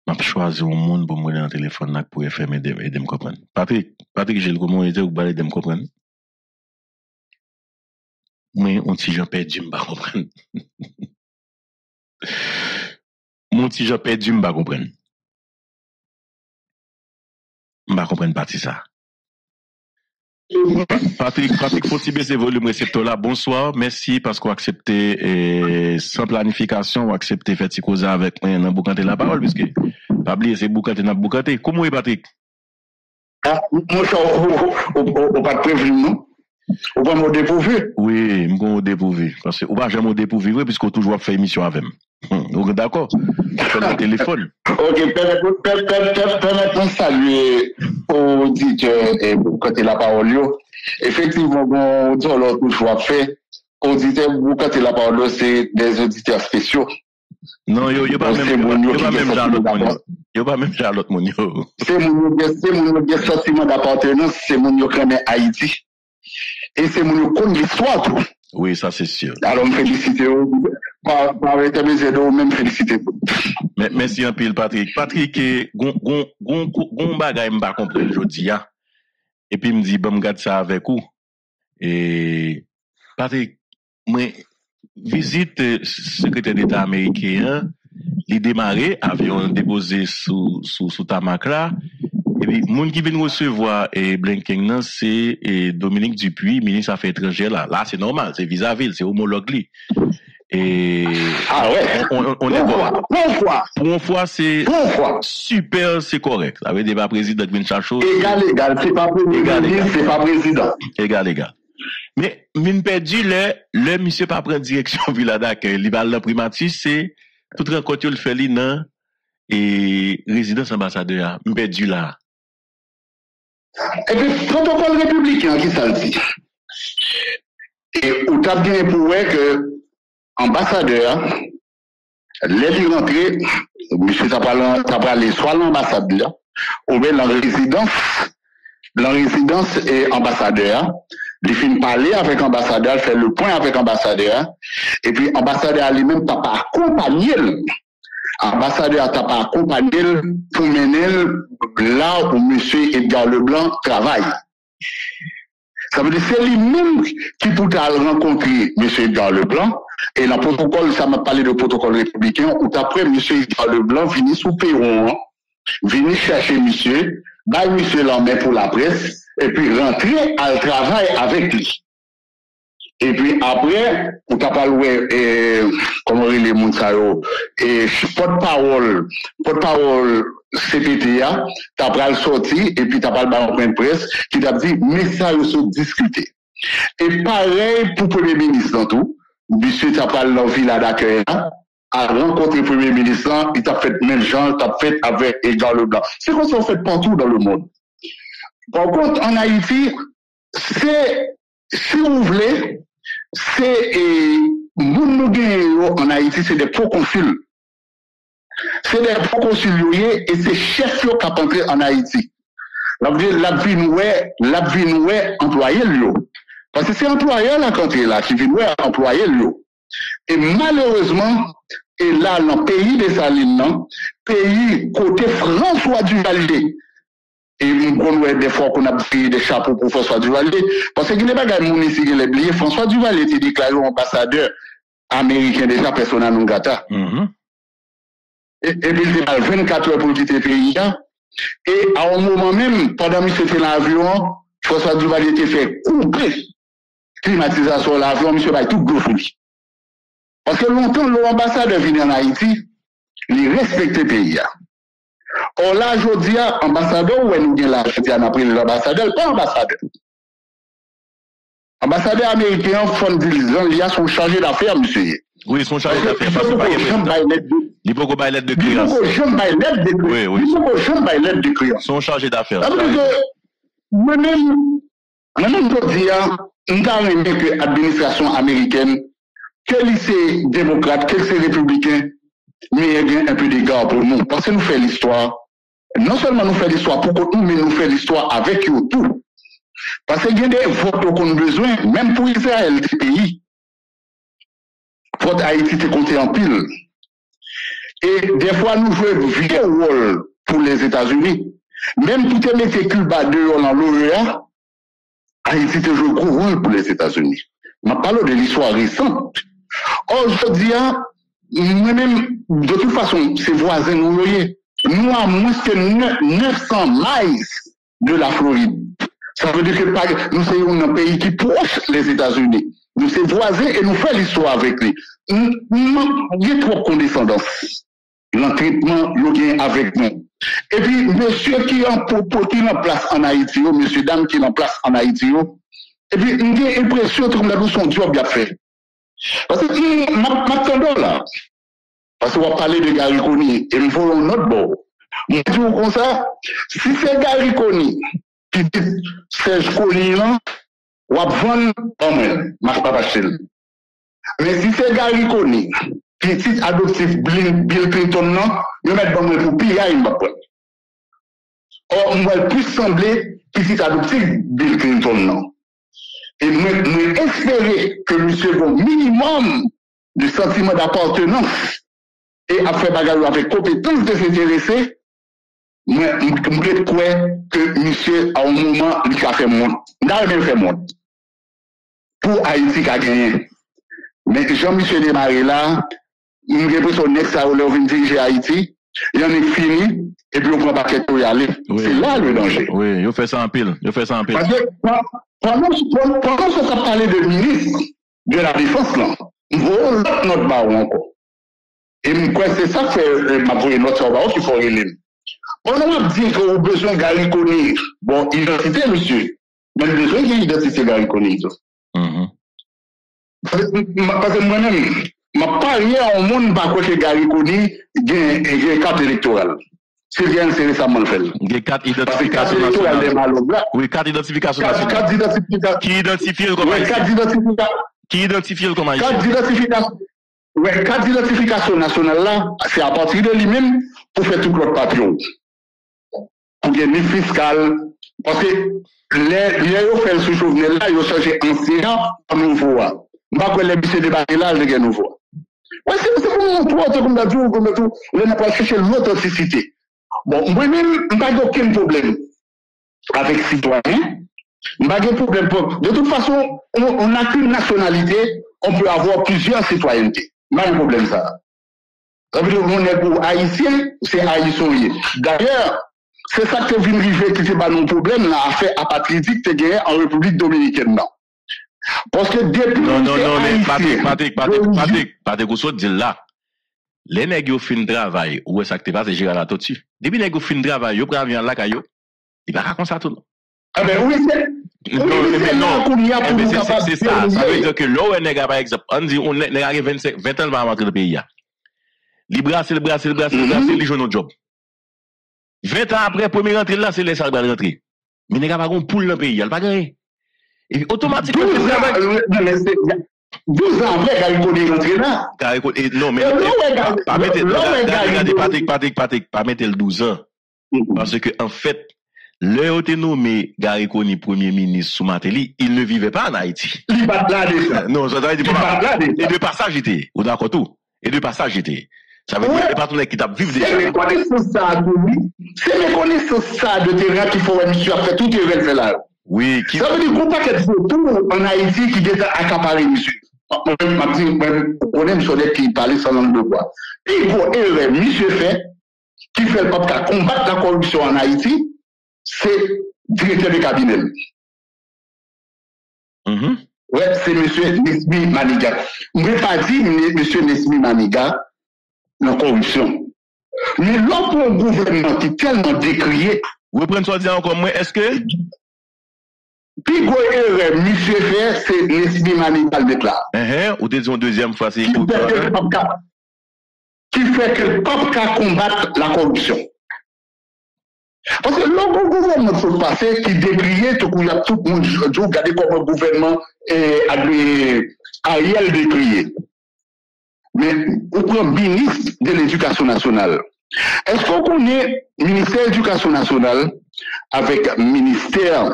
M'a choisi un monde pour moi dans le téléphone, pour faire mes deux, et de me comprendre. Patrick, Patrick Gilles, comment est-ce que vous parlez de me comprendre? Mais, on t'y j'en perdu, me comprenne. Mon t'y j'en perdu, me comprenne. Me comprenne partie ça. Patrick, Patrick Fotibé, c'est volume récepteur là. Bonsoir, merci parce qu'on a accepté eh, sans planification, on a accepté faire causer avec moi dans Boukante la parole, puisque pas oublier, c'est Boukante dans Boukante. Comment est Patrick? Ah, moi, ça, on pas de prévu, non? On va me dépourvu? Oui, on va me dépourvu. Parce qu'on va jamais me dépourvu, puisqu'on toujours fait émission avec moi. D'accord? On le téléphone. Ok, permettez-moi de saluer auditeurs et Boukante la parole. Effectivement, bon, on l'a toujours fait. Auditeurs Boukante la parole, c'est des auditeurs spéciaux. Non, yo yo pas même l'autre. Yo pas même l'autre mon yo. C'est mon c'est mon sentiment d'appartenance, c'est mon yo connaît Haïti. Et c'est mon yo connaît l'histoire tout. Oui, ça c'est sûr. Alors, me féliciter par par intermédiaire de même féliciter. Mais merci en pile Patrick. Patrick gon gon gon gon bagay me pas comprendre jodi a. Et puis me dit bon me garde ça avec vous. Et Patrick moi visite secrétaire d'État américain, il démarré, avion déposé sous sous sous tamac là. Et puis, moun qui vient recevoir et Blinken, c'est Dominique Dupuy, ministre Affaires étrangères là. Là, c'est normal, c'est vis-à-vis, c'est homologue li. Et ah ouais. On, on est bon. Pourquoi? Pour une fois, c'est super, c'est correct. Ça veut dire pas président de Chacho. Égal, égal, c'est pas président, c'est pas président. Égal, égal. Mais mine perdu le le monsieur pas prendre direction villa d'accueil, il va le primatis, c'est toute rencontre le fait dans et résidence ambassadeur. Mine perdu là. Et puis protocole républicain qui ça dit. Et ou t'a bien pour que ambassadeur, les lui rentré, monsieur t'a parlé soit l'ambassadeur, ou bien la résidence, la résidence et ambassadeur, il finit parler avec l'ambassadeur, fait le point avec l'ambassadeur, et puis l'ambassadeur lui-même t'a pas accompagné, l'ambassadeur t'a pas accompagné pour mener là où monsieur Edgar Leblanc travaille. Ça veut dire que c'est lui-même qui peut rencontrer M. Edgar Leblanc. Et dans le protocole, ça m'a parlé de protocole républicain, où après M. Edgar Leblanc finit sous Péron, venir chercher monsieur, bah monsieur l'emmène pour la presse, et puis rentrer à le travail avec lui. Et puis après, on t'a parlé, eh, comment il est, Mounsayo, et porte-parole, porte-parole C P T A, t'as pas le sorti, et puis t'as pas le ballon de presse, qui t'a dit, mais ça, ils sont discutés. Et pareil pour Premier ministre, dans tout, monsieur, t'as pas le villa d'accueil, à rencontrer le Premier ministre, il t'a fait même genre, t'as fait avec Edgar Leblanc. C'est comme ça, on fait partout dans le monde. Par contre, en Haïti, c'est, si vous voulez, c'est, eh, en Haïti, c'est des proconsuls. C'est des proconsuls et c'est chef qui a entré en Haïti. La vie nous est, la vie nous est employé. Parce que c'est employé la country là, qui vient employé. Et malheureusement, et là, dans le pays des Salines, pays côté François Duvalier. Et on voit des fois qu'on a pris des chapeaux pour François Duvalier. Parce qu'il n'est pas gagné mon ici, il est oublié. François Duvalier était déclaré ambassadeur américain déjà, persona non grata. Mm-hmm. Et puis il a vingt-quatre heures pour quitter le pays. Et à un moment même, pendant que c'était l'avion, François Duvalier était fait couper climatisation de l'avion, monsieur va tout gonfler. Parce que longtemps, l'ambassadeur venu en Haïti, il respectait le pays. Or là, je dis, ambassadeur, ou nous là, je dis, on a pris l'ambassadeur, pas ambassadeur. Ambassadeur américain, fond disant, il y a son chargé d'affaires, monsieur. Oui, ils sont chargés d'affaires. Parce que ils ne peuvent pas l'aide de créance. Ils ne peuvent pas l'aide de créance. Ils sont chargés d'affaires. Ça veut dire que moi-même, je dis, nous avons aimé que l'administration américaine, que lycée démocrate, que lycée républicain, mais il y a un peu d'égard pour nous. Parce que nous faisons l'histoire. Non seulement nous faisons l'histoire pour nous, mais nous faisons l'histoire avec eux tout. Parce qu'il y a des votes qu'on a besoin, même pour Israël, des pays. Votre Haïti te compté en pile. Et des fois, nous jouons vieux rôle pour les États-Unis. Même pour te mettre Cuba dehors dans l'O E A, Haïti te joue gros rôle pour les États-Unis. On parle de l'histoire récente. Or, je dis, nous-mêmes, de toute façon, ces voisins nous voyons, nous avons moins que neuf cents miles de la Floride. Ça veut dire que nous sommes un pays qui proche les États-Unis. Nous sommes voisins et nous faisons l'histoire avec lui. Il y a trop de condescendance. L'entraînement, il y a avec nous. Et puis, monsieur qui est en place en Haïti, monsieur dame qui est en place en Haïti, et puis, il y a l'impression que son job bien fait. Parce que, maintenant, là, parce qu'on va parler de Garry Conille, et nous voulons notre bord. Nous disons comme ça, si c'est Garry Conille qui dit Serge Conille, là, ou à vendre en même, marche pas facile. Mais si c'est Garry Conille, petit adoptif Bill Clinton, non, je vais mettre en même pour piller, il va prendre. Or, on va plus sembler petit adoptif Bill Clinton, non. Et nous espérons que monsieur a un minimum de sentiment d'appartenance et a fait bagarre avec compétence de s'intéresser. Mais je crois que monsieur, à un moment, il a fait monte. Il a fait monte. Pour Haïti qui a gagné. Mais Jean-Michel Desmarais là, nous représentons Nexa ou l'on dirige Haïti, il en est fini, et puis on prend paquet pour y aller. Oui. C'est là le danger. Oui, il fait ça en pile. Il fait ça en pile. Parce que pendant qu'on a parlé de ministre de la Défense, là, nous voulons notre baron encore. Et c'est ça que fait ma voix notre baron qui faut réélire. On a dit qu'on a besoin de Garry Conille. Bon, identité, monsieur. Mais le besoin d'une identité Garry Conille. Parce que moi-même, je ne parie pas au monde par côté Garry Conille, j'ai quatre électorales. C'est bien, c'est récemment le fait. J'ai quatre identifications nationales. Oui, quatre identifications nationales. Qui identifie le commun? Qui identifie le commun? Quatre identifications nationales, là, c'est à partir de lui-même pour faire tout l'autre papillon. Pour gagner fiscal. Parce que les fait ce Jovenel là, ils ont changé ancien à nouveau. Je ne sais pas si les lycées débarqués là, ils ont nouveau. C'est comme toi, c'est comme la Dieu, comme tout. On n'a pas cherché l'authenticité. Bon, moi-même, je n'ai pas aucun problème avec citoyens. Je n'ai pas de problème. De toute façon, on n'a qu'une nationalité, on peut avoir plusieurs citoyennetés. Je n'ai pas de problème ça. Ça veut dire qu'on est pour haïtien, c'est haïtien. D'ailleurs, c'est ça que Vim Rivet qui fait pas non problème là, a fait apatridique te gagné en République Dominicaine. Non. Parce que depuis. Non, non, non, mais Patrick, Patrick, Patrick, Patrick, Patrick, vous dit là. Les nègres fin de travail, où est-ce que tu vas, c'est gérer la dessus. Depuis les nègres fin de travail, vous prenez là, caillou. Il va raconter ça tout le monde. Ah ben oui, c'est. Non, mais non. C'est ça. Ça veut dire que l'eau est nègre, par exemple, on dit, on est arrivé vingt ans avant rentrer le pays. Libra, c'est le bras, c'est le bras, c'est le bras, c'est le journaux job. vingt ans après, première entrée là, c'est les salles de rentrée. Mais les gars, par contre, poule dans le pays, il n'y a pas gagné. Et automatiquement, douze ans après, Garry Conille est rentré là. Non, mais regardez, Patrick, Patrick, Patrick, pas mettre le douze ans. Parce que, en fait, le haut nommé Garry Conille premier ministre sous Mateli, il ne vivait pas en Haïti. Il bat là déjà. Non, ça veut dire pas. Et de passage, j'étais. Ou d'accord, tout. Et de passage, j'étais. Ça veut dire que les partenaires qui tapent vivent déjà. C'est reconnaissance ça de lui. C'est reconnaissance ça de terrain qu'il faut, monsieur, après tout, il va là. Oui. Ça veut dire qu'on n'a pas qu'à tout en Haïti qui est accaparé, monsieur. Moi-même, on aime sur les qui parlent sans langue de bois. Il faut erreur, monsieur fait, qui fait le peuple à combattre la corruption en Haïti, c'est directeur de cabinet. Oui, c'est monsieur Nesmy Manigat. Je ne vais pas dire monsieur Nesmy Manigat. La corruption. Mais l'autre gouvernement qui est tellement décrié. Reprenez soit disant encore moins, est-ce que. Puis, quoi, erreur, monsieur fait, c'est Nesmy Manigat le déclare. Ou disons une deuxième fois, c'est. Qui fait que le peuple combattre la corruption. Parce que l'autre gouvernement sur le passé qui décriait, tout le monde, je regardais comme un gouvernement Ariel décrié. Mais on prend ministre de l'Éducation nationale. Est-ce qu'on connaît le ministère de l'Éducation nationale avec le ministère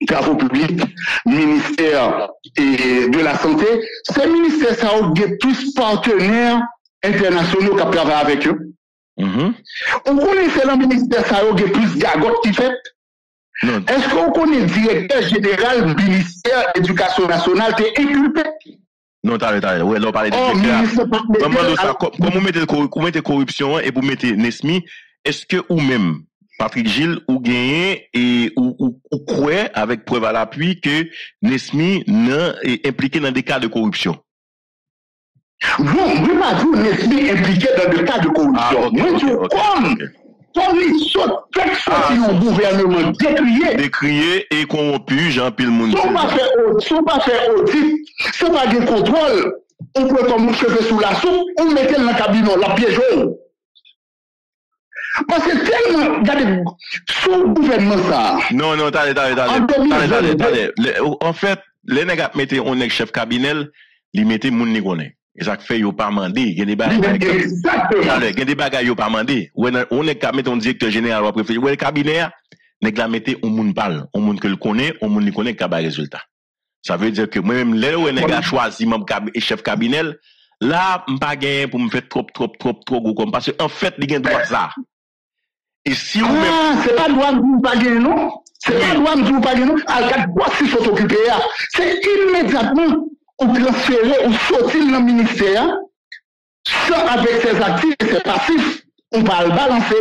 des Travaux publics, le ministère de la Santé? Ces ministères sont tous partenaires internationaux qui travaillent avec eux. Mm-hmm. On connaît le ministère qui plus gagote qui fait. Est-ce qu'on connaît le directeur général du ministère de l'Éducation nationale qui est inculpé? Non, t'as t'as ouais, là on parlait de comment vous mettez vous mettez corruption et vous mettez Nesmy, est-ce que ou même Patrick Gilles ou gagné et ou ou, ou croit avec preuve à l'appui que Nesmy est impliqué dans des cas de corruption? Non, je ne pas dire Nesmy impliqué dans des cas de corruption. Moi je comme comme les choses qui ont gouvernement décrié décrié et corrompu, Jean-Pierre Mounzi. Sont pas fait audit. Sans pas de contrôle, on peut comme cheveux sous la soupe, on mettait dans le cabinet, la piège. Parce que tellement, regardez, sous gouvernement ça. Non, non, t'allez, t'allez, t'allez, t'allez, en fait, les nègres mettaient, on est chef cabinet, ils mettaient moun ni connaît. Et ça fait, ils pas mandé. Il y a des bagages. Exactement. Il y a des bagages, ils pas mandé. On est mettre un directeur général, on préfère. Ou le cabinet, nègres la mettaient, on moun parle, on moun que le connaît, on moun ni connaît, qu'il y a des résultats. Ça veut dire que moi-même, là où on a choisi mon chef cabinet, là, je n'ai pas gagné pour me faire trop, trop, trop, trop gros comme. Parce qu'en fait, il y a droit ça. Et si vous. Ah, c'est pas droit de vous payer, non? C'est pas droit de vous payer, non? Alors, si vous s'occupez, c'est immédiatement ou transférer ou sortir dans le ministère, sans avec ses actifs et ses passifs, on va le balancer,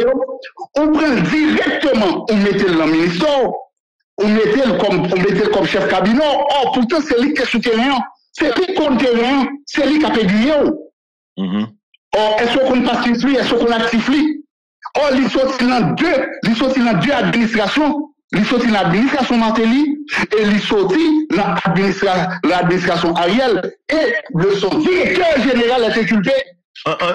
on prend directement, on met dans le ministère, on met comme, comme chef cabinet. Or, pourtant, c'est lui qui est souterrain, c'est lui qui est conterrain, c'est lui qui a pégué. Or, est-ce qu'on passif lui, est-ce qu'on actif lui? Or, il sortit dans deux, il sortit dans deux administrations. Il sortit l'administration Martelly et il sortit l'administration Ariel et le son directeur général est inculpé.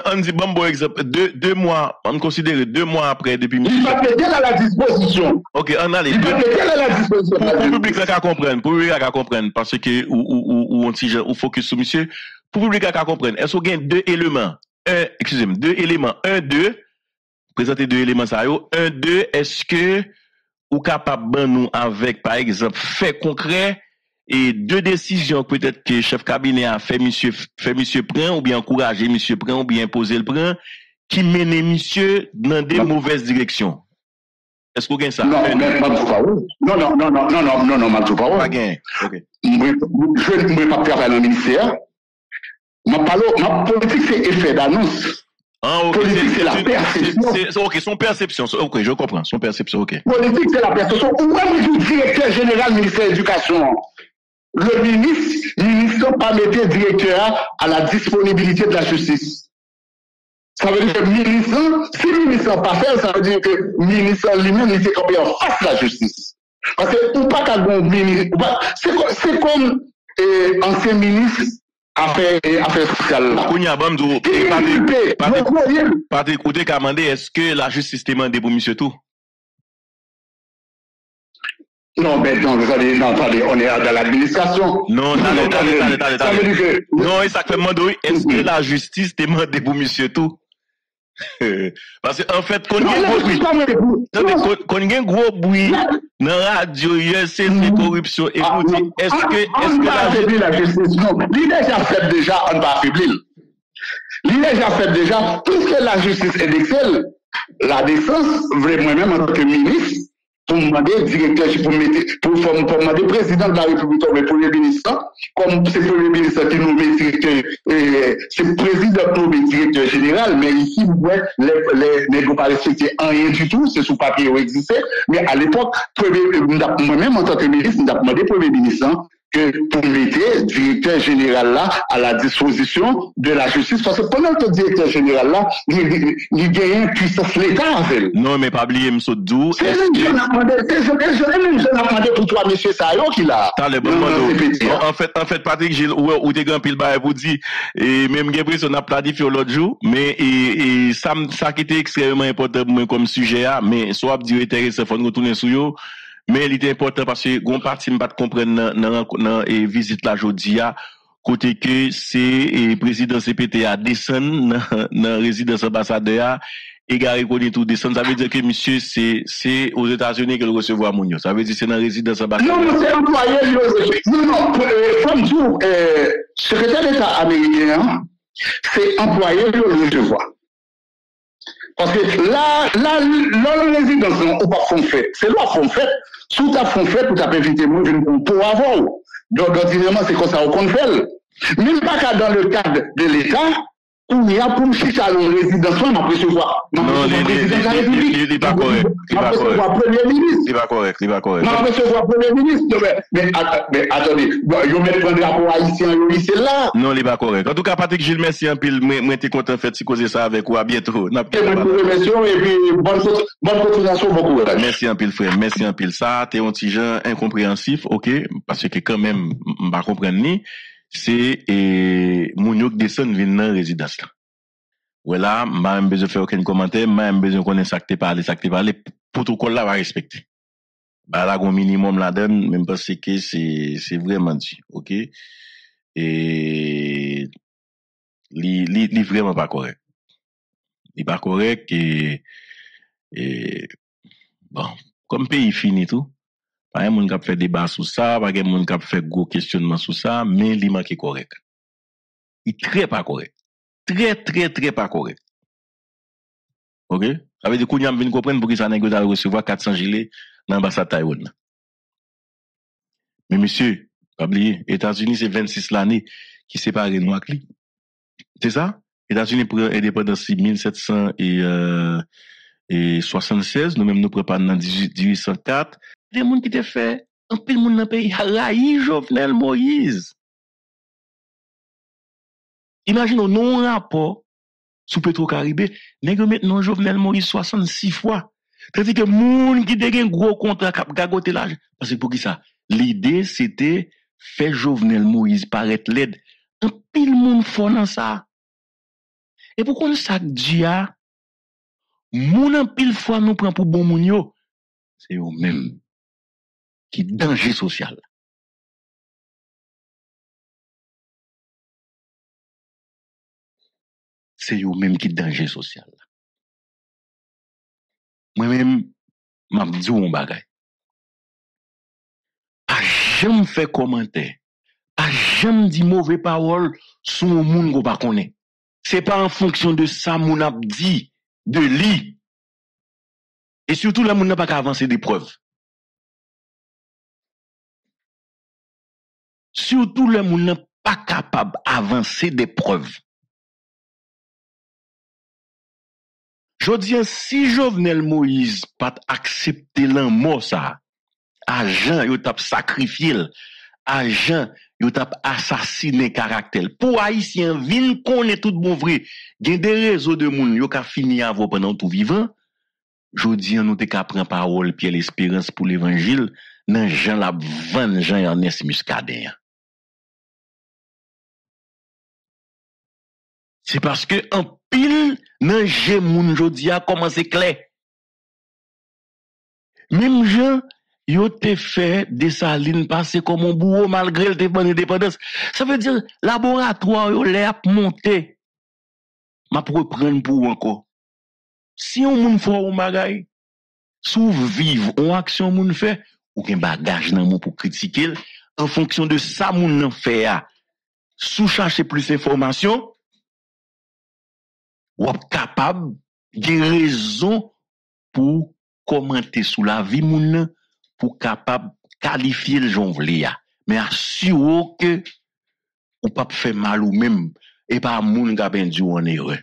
On dit, bon, bon exemple, deux, deux mois, on considère deux mois après, depuis... Il va mettre à la disposition. Ok, on a les... Il va mettre à la disposition. Pour le public, ça comprenne, pour le public, ça comprenne, parce que, ou, ou, ou, ou, on focus sur monsieur, pour le public, ça comprenne, est-ce qu'on gagne deux éléments? Un, excusez-moi, deux éléments, un, deux, présenter deux éléments, ça y est, un, deux, est-ce que... ou capable nous avec, par exemple, fait concret et deux décisions peut-être que chef cabinet a fait monsieur, fait monsieur prend, ou bien encourager monsieur prend, ou bien imposer le prend, qui mène monsieur dans des mauvaises directions. Est-ce que vous avez ça? Non, non, non, non, non, non, non, non, non, pas gain. Je ne vais pas travailler dans le ministère. Ma politique, c'est effet d'annonce. Ah, okay. Politique, c'est la perception. C est, c est, ok, son perception. Ok, je comprends. Son perception, ok. Politique, c'est la perception. Ou même le directeur général du ministère de l'Éducation. Le ministre, ministre, pas mettre directeur à la disponibilité de la justice. Ça veut dire que ministre, si le ministre n'a pas fait, ça veut dire que le ministre lui-même, il s'est campé en face de la justice. Parce que, ou pas qu'à bon ministre, c'est comme eh, ancien ministre, affaire fiscale. Patrick Côté qui a demandé est-ce que la justice est demandée pour monsieur tout? Non, mais non, vous allez entendre, on est dans l'administration. Non, non, exactement, est-ce que la justice est demandée pour monsieur tout? Parce qu'en fait, quand il y a un gros bruit dans la radio, il y a une corruption. Est-ce que la affaiblit la justice? Non, l'idée est déjà faite déjà, on va affaiblir. L'idée est déjà faite déjà, puisque la justice est d'excel, la défense, vraiment même en tant que ministre, pour demander directeur, pour demander président de la République comme le premier ministre, comme c'est le premier ministre qui nomme directeur, c'est le président qui nomme directeur général, mais ici, vous voyez, les groupes à respecter rien du tout, c'est sous papier où existait, mais à l'époque, moi-même en tant que ministre, nous avons demandé au premier ministre que pour mettre directeur général là à la disposition de la justice, parce que pendant que le directeur général là, il gagne une puissance l'État avec. Non, mais pas oublier M. Dou. C'est le jeune à demander, c'est le même jeune à demander pour toi, M. Sayo, qui l'a. En fait, en fait, Patrick Gilles, ou t'es grand pile bas, vous dit, et même Gabriel, on a planifié l'autre jour, mais, et, ça, ça qui était extrêmement important pour moi comme sujet, mais, soit, dire, intéressant, faut nous retourner sur yo. Mais il est important parce que gon parti m'pas comprendre dans dans et visite la jodia côté que c'est président C P T A descend dans résidence ambassadeur et Garry Conille tout descend, ça veut dire que monsieur c'est c'est aux États-Unis que le recevoir mon yo, ça veut dire c'est dans résidence ambassadeur. Non, c'est employé non non femme jour euh secrétaire d'État américain, c'est employé le recevoir. Parce que là, là, la résidence, on pas qu'on fait. C'est là qu'on fait. Sous ta qu'on fait, pour ta éviter moi, je ne compte pas avoir. Donc, ordinairement, c'est comme ça qu'on fait. Même pas qu'à dans le cadre de l'État, où il y a pour me chicher à une résidence, on a recevoir. Non, non, non, il n'est pas correct. Il va recevoir Premier ministre. Il va correct, il va correct. On va recevoir Premier ministre. Mais attendez, ils mettent un rapport haïtien, ils sont là. Non, il n'est pas correct. En tout cas, Patrick Gilles, merci un peu. Moi, je suis content de faire ça avec vous. À bientôt. Et puis, bonne continuation, bon courage. Merci un peu, frère. Merci un peu. Ça, t'es un petit gens incompréhensif, ok? Parce que quand même, je ne comprends pas. C'est et Mouniok descend vient dans résidence là. Voilà, m'a besoin faire aucun commentaire, m'a besoin connaître ça que t'es parlé, ça que t'es parlé, protocole là va respecter. Bah là un minimum là donne, même parce que c'est c'est vraiment dit, OK? Et li li, li vraiment pas correct. Li pas correct et et bon, comme pays fini tout. Pas un monde qui a fait débat sur ça, pas un monde qui a fait gros questionnement sur ça, mais il manque correct. Il très pas correct. Très, très, très pas correct. OK? Ça veut dire qu'on a venu comprendre pour qui ça n'a pas recevoir quatre cents gilets dans l'ambassade Taïwan. Mais monsieur, Oubliez, États-Unis, c'est vingt-six l'année qui sépare nous avec lui. C'est ça? États-Unis prend l'indépendance en mille sept cent soixante-seize, nous-mêmes nous préparons en mille huit cent quatre. Il y a des gens qui ont fait, un peu de monde dans le pays, haï Jovenel Moïse. Imaginez, non rapport sous Petro-Caribé, nous avons maintenant Jovenel Moïse soixante-six fois. C'est-à-dire que les gens qui ont un gros contrat, qui ont gagoté l'âge, parce que pour qui ça? L'idée, c'était faire Jovenel Moïse paraître l'aide. Un pile monde fort dans ça. Et pourquoi nous ça dit a moun en pile fois nous prend pour bon moun yo, c'est eux même qui danger social. C'est eux même qui danger social. Moi même m'a dit un bagay. Pas jamais fait commentaire. Pas jamais dit mauvais parole sur moun qu'on pas connaît. C'est pas en fonction de ça moun a dit, de lui. Et surtout, là, moun n'a pas qu'à avancer des preuves. Surtout, là, moun n'a pas capable d'avancer des preuves. Je dis, si Jovenel Moïse pas accepté l'an mort, ça, agent, il t'a sacrifié, agent, yo tap assassiné caractère. Pour Haïtien, vin connaît tout bon vrai. Gen des réseaux de moun yo ka fini avant pendant tout vivant. Jodi an nou te ka pran parole Pierre Espérance pour l'évangile nan Jean la vingt Jean Ernest Muscadin. C'est parce que en pile nan jè moun jodi a commencé clair. Même Jean yo te fait des salines passer comme un bourreau malgré le débat d'indépendance. Ça veut dire, laboratoire, yo l'a monté. Ma reprendre pour encore. Si on moun fò ou bagay, sou vive, on action moun fait, ou gen bagage nan moun pour critiquer, en fonction de ça moun nan fait a. Sou chercher plus d'informations, ou ap capable, gen raison pour commenter sous la vie moun nan, pour capable qualifier le jonvlia mais assure que on pas faire mal ou même et pas moun ka pendu en erreur.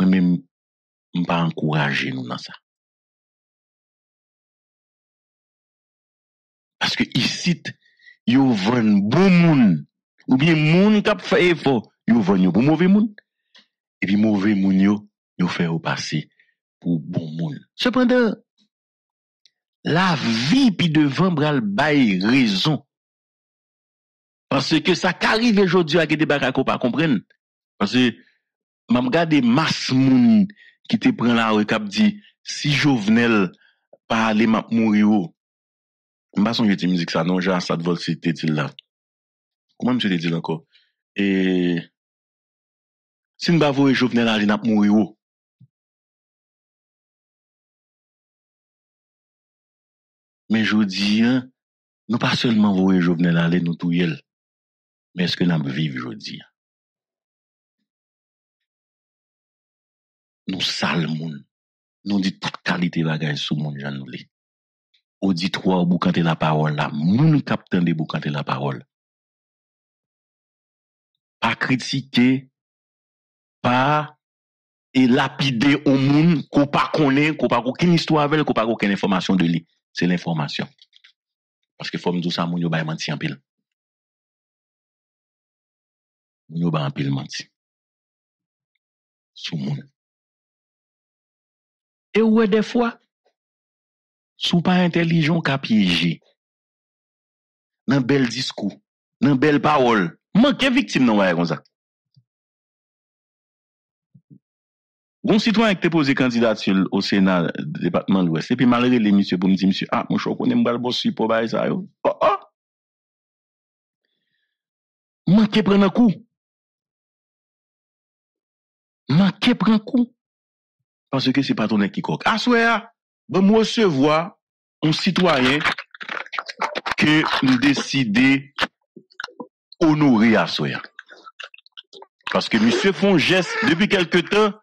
Moi même on pas encourager nous dans ça parce que ici yo vend bon moun ou bien moun ka fait effort yo vend yo pour mauvais moun et puis mauvais moun yo nous faire passer pour bon monde. Cependant, la vie puis devant bral bail raison. Parce que ça qu'arrive aujourd'hui à que des bagages qu'on pas comprendre. Parce que m'a regardé masse moun qui te prend la rue cap dit si Jovenel pas aller m'a mourir. M'pas son jete musique ça non, genre ça de vol c'était dit là. Comment monsieur dit encore et si nous avons Jovenel aller n'a mourir. Mais je dis, nous pas seulement voyez Jovenel aller nous tout yel, mais est-ce que nous vivons aujourd'hui? Nous salmons, nous dit toute qualité bagage sous mon janoulé. Auditoire ou quand la parole là, moun captain de quand la parole. Pas critiquer, pas et lapider au moun qu'on pas connaît, qu'on pas aucune histoire avec, qu'on pas aucune information de lui. C'est l'information. Parce que faut me dire ça, mon yo ba menti en pile. Mon yo ba en pile menti. Sou moun. Et ouais, des fois, sou pas intelligent qu'à piéger. Nan bel discours, nan bel parole, manque victime nan wè comme ça. Bon citoyen qui te pose candidature au Sénat, département de l'Ouest, et puis malgré les messieurs pour me dire, monsieur, ah, mon chou, on est m'bral bossu pour bail ça, yo. Oh, oh! Manqué prendre un coup. Manqué prendre un coup. Parce que c'est pas ton qui coque. Ah, soya, bon, moi, se voit un citoyen que nous décidons honorer à soya. Parce que monsieur font geste depuis quelque temps,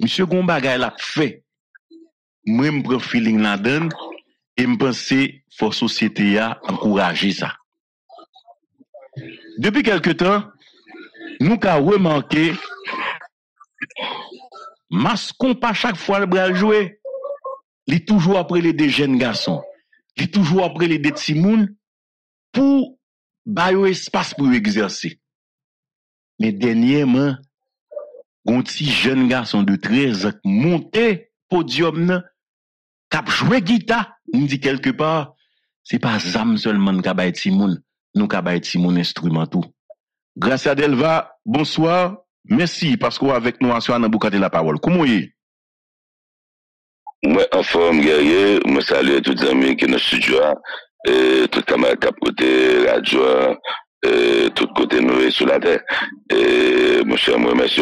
monsieur Gombagay l'a fait moi me prend feeling la donne et me penser for société a encourager ça. Depuis quelque temps, nous ca remarqué Mascon pas chaque fois le bras jouer, il est toujours après les deux jeunes garçons, il est toujours après les deux petits moun pour bailler espace pour exercer. Mais dernièrement, un petit jeune garçon de treize ans monté podium cap jouer guitare, on dit quelque part, c'est pas zam seulement ka bailler petit moun, nous ka bailler petit moun instrument tout. Gracia Delva, bonsoir. Merci parce que avec nous assoir nan boucater la parole. Comment y? Moi en forme guerrier, moi saluer tous les amis qui dans studio et tout camarade qui côté radio et tout côté nous sur la terre. Et mon cher moi merci,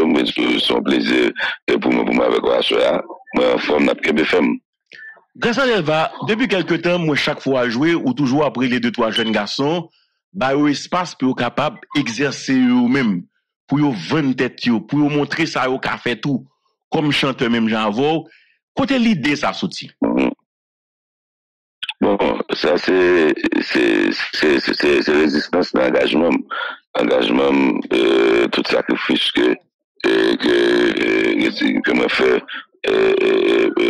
c'est un plaisir pour moi pour moi avec assoir. Moi en forme n'a que B F M. Grâce à Elva, depuis quelque temps moi chaque fois jouer ou toujours après les deux trois jeunes garçons, ba yo espace pour capable exercer eux-mêmes. Pour yon vendre tête yon, pour yon montrer ça yon ka fait tout, comme chanteur même Jean Avor, côté l'idée ça sorti. Bon, ça c'est résistance, l'engagement, engagement, euh, tout sacrifice que euh, que que me fait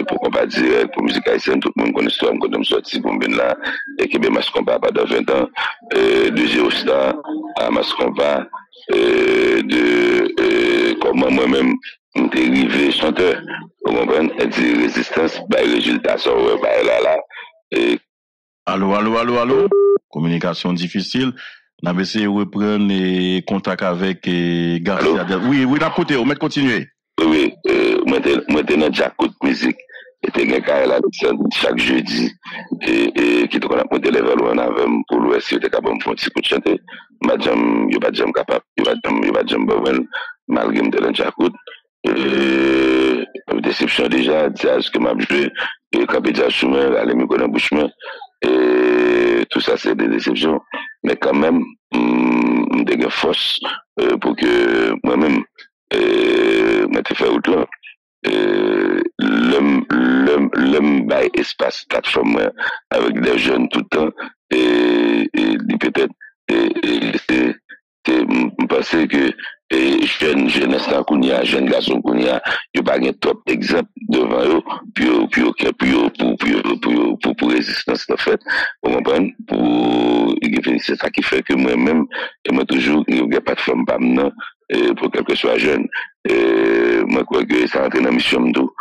pour pas dire pour musique haïtienne, tout le monde connaît l'histoire, quand on sorti pour ben là et que ben Mascomba pendant vingt ans de Géostar à Mascomba. Euh, de euh, comment moi-même dérivé chanteur, vous comprenez, et résistance par résultat ça par là là. Et... Allô allô allô allô. Communication difficile. N'a essayé reprendre contact avec et Garcia Delva. Oui oui, côté, on met continuer. Oui, moi maintenant j'écoute musique et t'es là chaque jeudi et qui te connait monter level on avait pour l'ouest était capable font petit coup de chanter. Madame, je ne suis pas capable, je ne suis pas capable, malgré que je ne suis pas capable. La déception déjà, c'est que je suis joué, quand je suis joué, je suis joué, tout ça c'est des déceptions. Mais quand même, je suis force pour que moi-même, je te fais autant. L'homme bail espace, plateforme avec des jeunes tout le temps, et peut-être. Et je pense que les jeunes jeunes garçons qui n'ont pas un top exemple devant eux, puis pour résistance, en fait, vous comprenez? C'est ça qui fait que moi-même, je n'ai toujours pas de femme pour quelque soit jeune. Moi, je crois que ça rentre dans la mission pour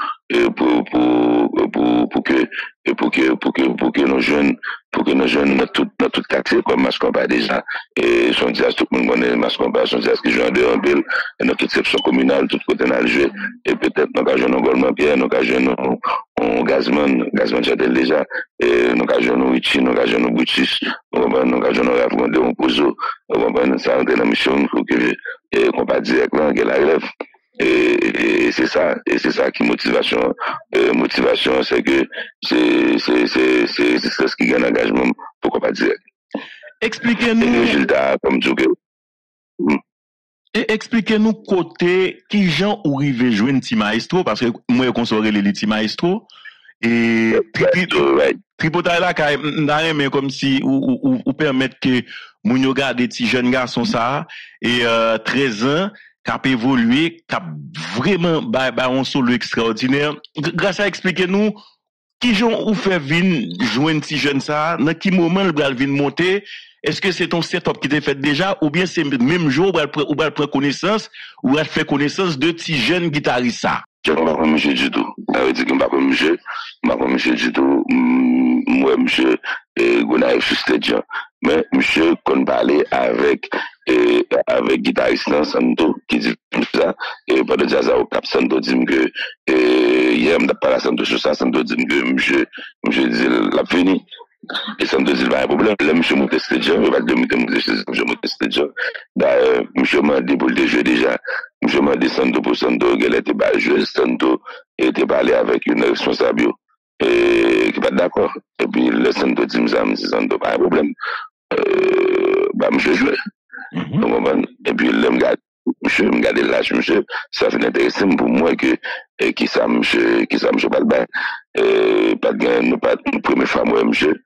que pour que pour que pour que nos jeunes pour que nos jeunes dans tout dans tout quartier comme Mascomba déjà et son dias tout le monde connaît Mascomba son dias qui joue en dehors en ville dans toute section communale tout côté dans le jeu et peut-être nous avons joué Golman Pierre nous avons joué on Gazman Gazman Chadel déjà et nous avons joué nos Richie nous avons joué nos Boutis nous avons joué nos Rafronde on Pozo on ça rentre dans la mission pour que qu'on pas directement que la relève. Et, et c'est ça, et c'est ça qui motivation, euh, motivation, c'est que c'est c'est c'est c'est c'est ce qui gagne l'engagement, pourquoi pas dire. Expliquez-nous. Résultat comme du que. Et expliquez-nous côté qui gens ou rive jouer un petit maestro parce que moi je consolerai les petits maestro et tripotaille là quand même mais comme si ou ou ou permettre que mon yo garder petits jeunes garçons ça et treize ans. Cap évolué, cap vraiment bah bah on solo extraordinaire. Grâce à expliquer nous qui j'ont ou fait vin joindre si jeune ça, dans qui moment le bral vin monter, est-ce que c'est ton setup qui t'est fait déjà ou bien c'est même jour ou bral prend connaissance ou bral fait connaissance de petits jeunes guitaristes ça. Je ne vais pas prendre monsieur Juddou. Ça veut dire que je ne vais pas prendre monsieur. Je ne vais pas prendre monsieur Juddou. Moi, monsieur, je suis stage. Mais monsieur, qu'on parlait avec avec guitariste Santo qui dit ça. Et pendant que j'ai au cap Santo dit que hier, je ne parle pas Santo sur ça. Santo dit que monsieur, monsieur dit la fini. Et Santo dit pas de problème. Là, monsieur monte stage. Je ne vais pas dire que monsieur monte stage. D'ailleurs, monsieur m'a dit pour le jeu déjà. Je me dis cent pour cent qu'elle était pas jouée, cent pour cent était parlée avec une responsable qui n'est pas d'accord. Et puis le cent pour cent dit que pas de problème. Bah, je joue. Et puis le gars, je me garde l'âge, ça fait intéressant pour moi que et qui ça monsieur qui ça monsieur Balban et pas de nous pas une première fois moi monsieur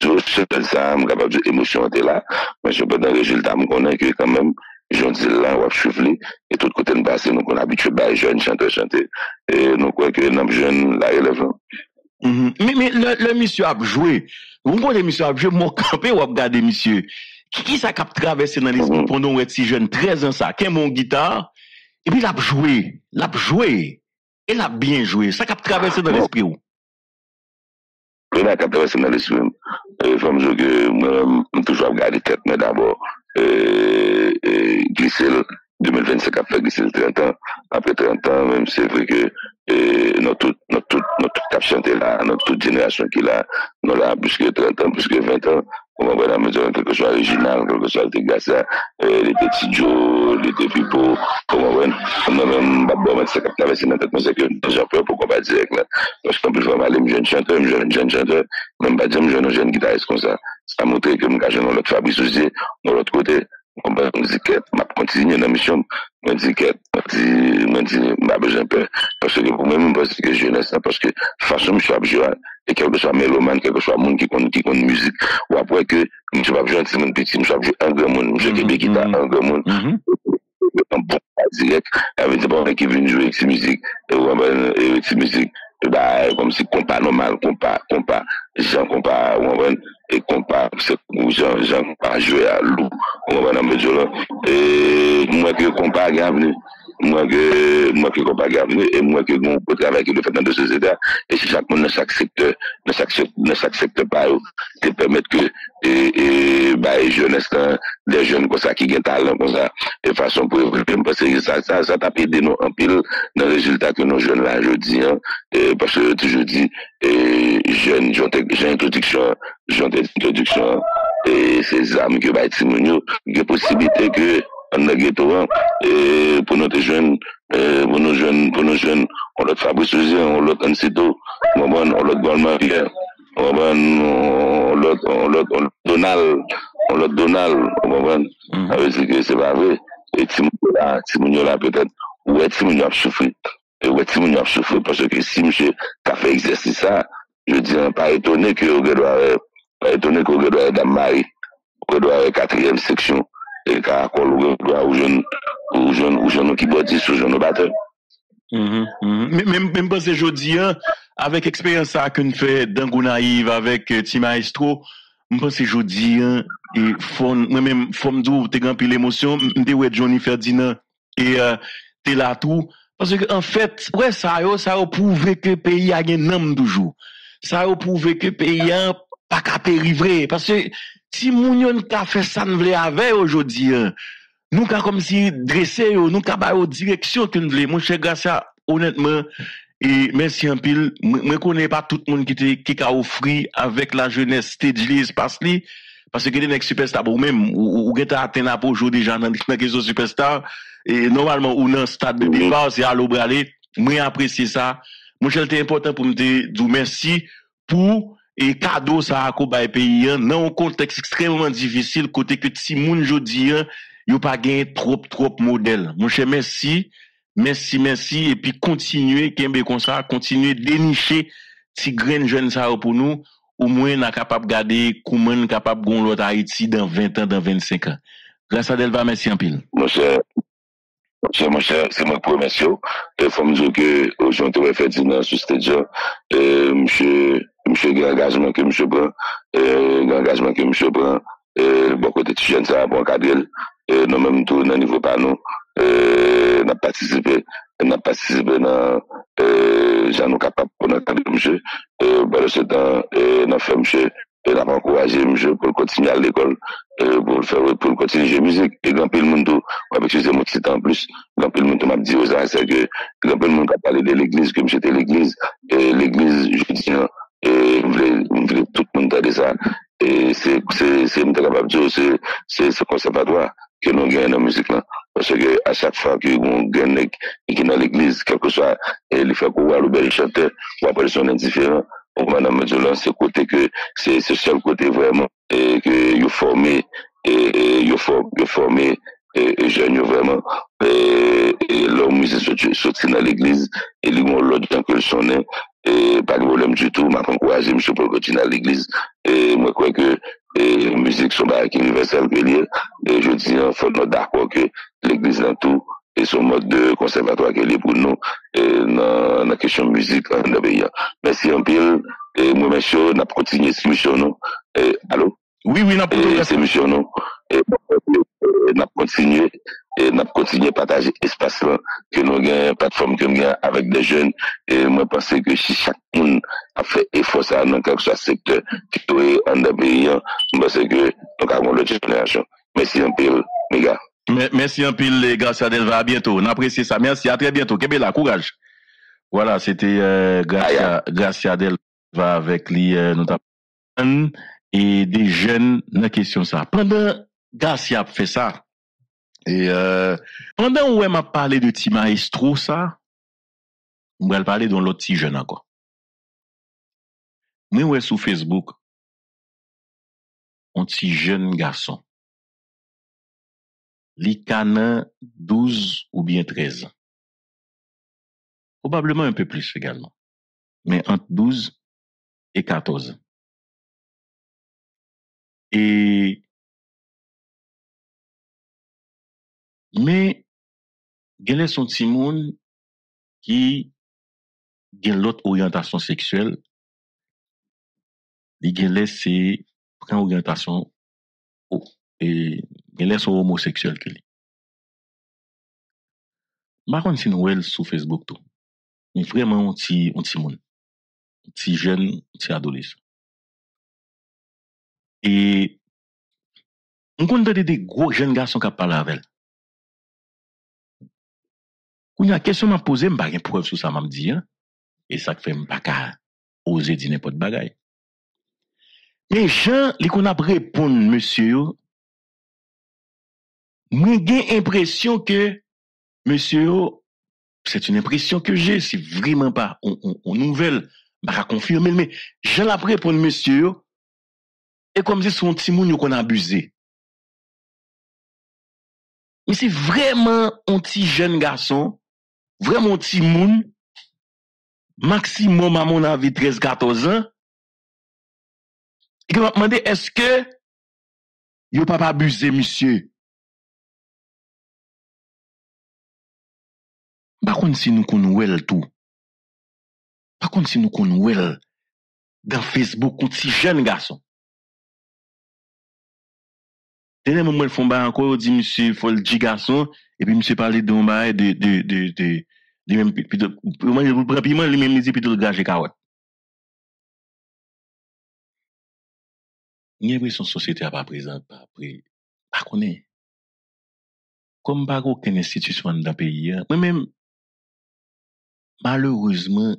tout ça me capable d'émotion était là mais je pas dans résultat me connais que quand même j'en dis là on va souffler et tout côté nous passer nous qu'on habitué bah jeune chanteur chanter et nous quoi que nous jeune la relève. Mm-hmm. Mais, mais le, le monsieur a joué. Vous connaissez monsieur a joué, mon campé ou a regardé monsieur. Qui, qui ça cap traversé dans l'esprit mm-hmm. pendant être si jeune, treize ans ça, qui a mon guitare, et puis il a joué, il a joué, il a bien joué. Ça cap traversé dans l'esprit ou? Il a cap traversé dans l'esprit. Il faut me dire que moi, je toujours regarder tête, mais d'abord, euh, euh, glisser deux mille vingt-cinq après glisser trente ans, après trente ans, même c'est vrai que et notre toute notre toute notre cap chanté là notre toute génération qui là nous là plus que trente ans plus que vingt ans on va voir la maison quelque chose original quelque chose de Gaza les petits Joe les petits Pipo on va voir on a même babou mais ça cap traversé notre tête mais c'est que j'en peux pourquoi pas direct là parce qu'on peut vraiment aller jeune chanteur jeune jeune chanteur même pas jeune jeune jeune guitariste comme ça ça montre que mon gars jeune l'autre Fabrice Ouzier de l'autre côté on va musiquer m'a continuer la mission musiquer m'a besoin peur parce que pour moi parce que jeunesse parce que façon je suis jouer et quelque soit mélomane quelque soit monde qui connaît qui connaît musique ou après que je pas jouer un petit je joue un grand monde je Québec qui t'a un grand monde un bon direct avec des gens qui viennent jouer avec ces musique et on va avec ces musique bah comme si compas normal compas compas gens compas on va et compas c'est gens gens compas jouer à loup on va dans le jeu et moi que compas gavenu moi que moi que compas gavenu et moi que mon travail que le fait dans deux sociétés et chaque monde dans chaque secteur dans chaque dans chaque secteur par te permettre que et et bah jeunesse des jeunes comme ça qui gagne talent comme ça et façon pour évoluer parce que ça ça ça t'a aidé nous en pile dans résultat que nos jeunes là aujourd'hui parce que toujours dit et jeune j'ai introduction j'ai introduction et ces armes que va être simonio des possibilités que en ghetto et pour notre jeune pour nos jeunes pour nos jeunes on l'autre Fabrice on l'autre Ansito on l'autre Goldman Pierre on l'autre on l'autre Donald on l'autre Donald on comprend avec que c'est pas vrai et simonio là peut-être ou être simonio a souffert et ouais si mon a souffert parce que si monsieur a fait exercice ça je dis pas étonné que doit pas étonné que doit dans Marie que doit quatrième section et qu'à col doit aux jeunes aux jeunes aux jeunes qui bâtissent aux jeunes batteurs mais même même parce que jodi avec expérience ça que nous fait Dangou Naïve avec Ti Maestro je pense que jodi et faut moi même faut me dire t'es grand pile l'émotion m'dé ouais Johnny Ferdinand et t'es là tout. Parce que, en fait, ouais, ça a, ça a prouvé que le pays a un homme toujours. Ça a prouvé que le pays a pas qu'à périvrer. Parce que, si mounion ka fait ça, nous voulons avec aujourd'hui, nous ka comme si dresser, nous ka ba yo direction que nous voulons. Mon cher Gracia, honnêtement, et merci un pile, je connais pas tout le monde qui qui a offert avec la jeunesse stage li espace li. Parce que les next superstar, ou même, ou, ou, ou, atteint à pour aujourd'hui, j'en ai une question superstar. Et normalement, ou dans stade de départ, c'est à l'obralé. Moi, apprécier ça. Moi, c'est important pour me dire merci pour et cadeau, ça a coupé pays, dans un contexte extrêmement difficile, côté que si moun jodi, yo pas gagné trop, trop modèle. Mon cher, merci. Merci, merci. Et puis, continuez, kembe comme ça, continuez dénicher, si grain jeune ça pour nous. Au moins, on est capable de garder comment on est capable de gagner l'autre Haïti dans vingt ans, dans vingt-cinq ans. Grâce à Delva, merci en pile. Mon cher, mon cher, mon cher, c'est moi qui vous remercie. Il faut me dire que aujourd'hui, on va faire dîner sur ce stade. Monsieur, monsieur, l'engagement que monsieur prend, l'engagement que monsieur prend, bon côté de jeune, ça a bon cadre. Nous, même tout, dans le niveau par nous, on a participé. On a participé dans Jean capable pour notre monsieur. Pendant ce temps, on a fait monsieur, on a encouragé monsieur pour continuer à l'école, pour faire, pour continuer à jouer musique. Et grand pile monde, on va utiliser mon petit temps en plus. Grand pile monde m'a dit aux gens c'est que grand pile monde a parlé de l'église, que monsieur était l'église, l'église je dis et voulait tout le monde a dit ça. Et c'est c'est c'est capable de c'est c'est ce conservatoire que nous gagnons dans la musique là. Parce que à chaque fois que on gagne et qu'il dans l'église quelque soit il fait quoi le bel chanteur ou après son indifférent on va dans le ce côté que c'est ce seul côté vraiment et que vous formez et vous formez et jeune vraiment et l'homme s'est sorti dans l'église et lui mon l'autre tant que son nez et pas de problème du tout m'a encouragé monsieur pour continuer à l'église et moi crois que et musique son bail qui universel et je dis en fait d'accord que l'église dans tout et son mode de conservatoire qu'elle est pour nous dans la question musique dans pays. Merci en pile et moi monsieur n'a continué cette mission non et allô. Oui, oui, n'a pas de mission non. Et n'a continué et n'a continué partager espace là que nous gagne plateforme que nous gagne avec des jeunes et moi penser que si chaque monde a fait effort ça dans quelque soit secteur qui est en pays parce que nous avons le génération. Merci un peu mes gars. Merci un peu les gars, Gracia Delva, à bientôt. On apprécie ça. Merci, à très bientôt. Québé la courage. Voilà, c'était euh, Gracia, Gracia Delva avec lui euh, nous avons et des jeunes la question ça pendant Garcia fait ça et euh, pendant où elle m'a parlé de petit maestro ça on va parler d'un l'autre petit jeune encore moi ouais sur Facebook un petit jeune garçon li canin douze ou bien treize ans probablement un peu plus également mais entre douze et quatorze ans. Et, mais, il y a son petit monde qui a l'autre orientation sexuelle. Il y a c'est une orientation oh, et il y a son homosexuel. Je ne sais pas sur Facebook tout. Mais vraiment, un petit monde, un petit jeune, un petit adolescent. Et on compte des gros jeunes garçons qui parlent avec elle. Quand il y a une question à poser, je n'ai pas de preuve sur ça, je me dis. Et ça fait que je n'ai pas osé dire n'importe quoi. Mais Jean, les qu'on a répondu, monsieur, j'ai l'impression que, monsieur, c'est une impression que j'ai, c'est vraiment pas une nouvelle, je vais confirmer, mais Jean l'a répondu, monsieur. Et comme si son petit moun qu'on a abusé. Mais c'est vraiment un petit jeune garçon, vraiment un petit moun, maximum à mon avis treize quatorze ans, et qui m'a demandé est-ce que yo pas abusé, monsieur? Par contre, si nous connaissons tout, par contre, si nous connaissons dans Facebook, un petit jeune garçon, dernier moment, ils font bah encore, ils disent monsieur, il faut le dire garçon, et puis monsieur parlait de bah de de de de de même plutôt, rapidement lui même dit plutôt le gage carotte. Il y a l'impression que la société n'est pas présente, pas après, pas connaît. Comme pas aucune institution dans le pays, moi-même, malheureusement,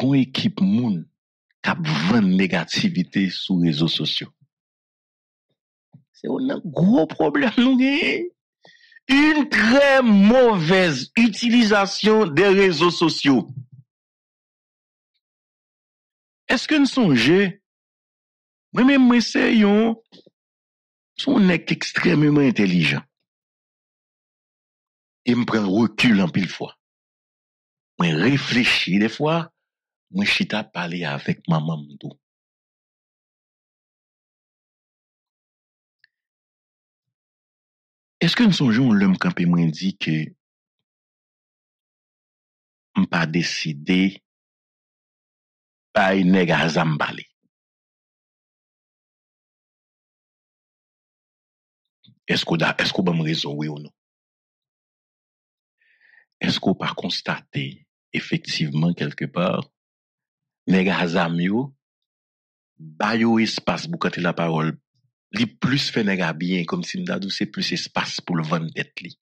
une équipe moun qui vend négativité sur les réseaux sociaux. C'est un gros problème, nous avons une très mauvaise utilisation des réseaux sociaux. Est-ce que nous songeons, moi-même, nous essayons, nous est extrêmement intelligent. Et me prend recul en pile fois. Moi réfléchis des fois, moi chita parler avec maman. Est-ce que nous songeons l'homme quand il dit que on pas décidé par une nègre à Zambali? Est-ce qu'on a est-ce qu'on a raison oui ou non? Est-ce qu'on pas constaté effectivement quelque part nègre à Zamio ba yo espace pour quand la parole li plus fait nèg bien comme si m'dadou c'est plus espace pour le vendre tête li.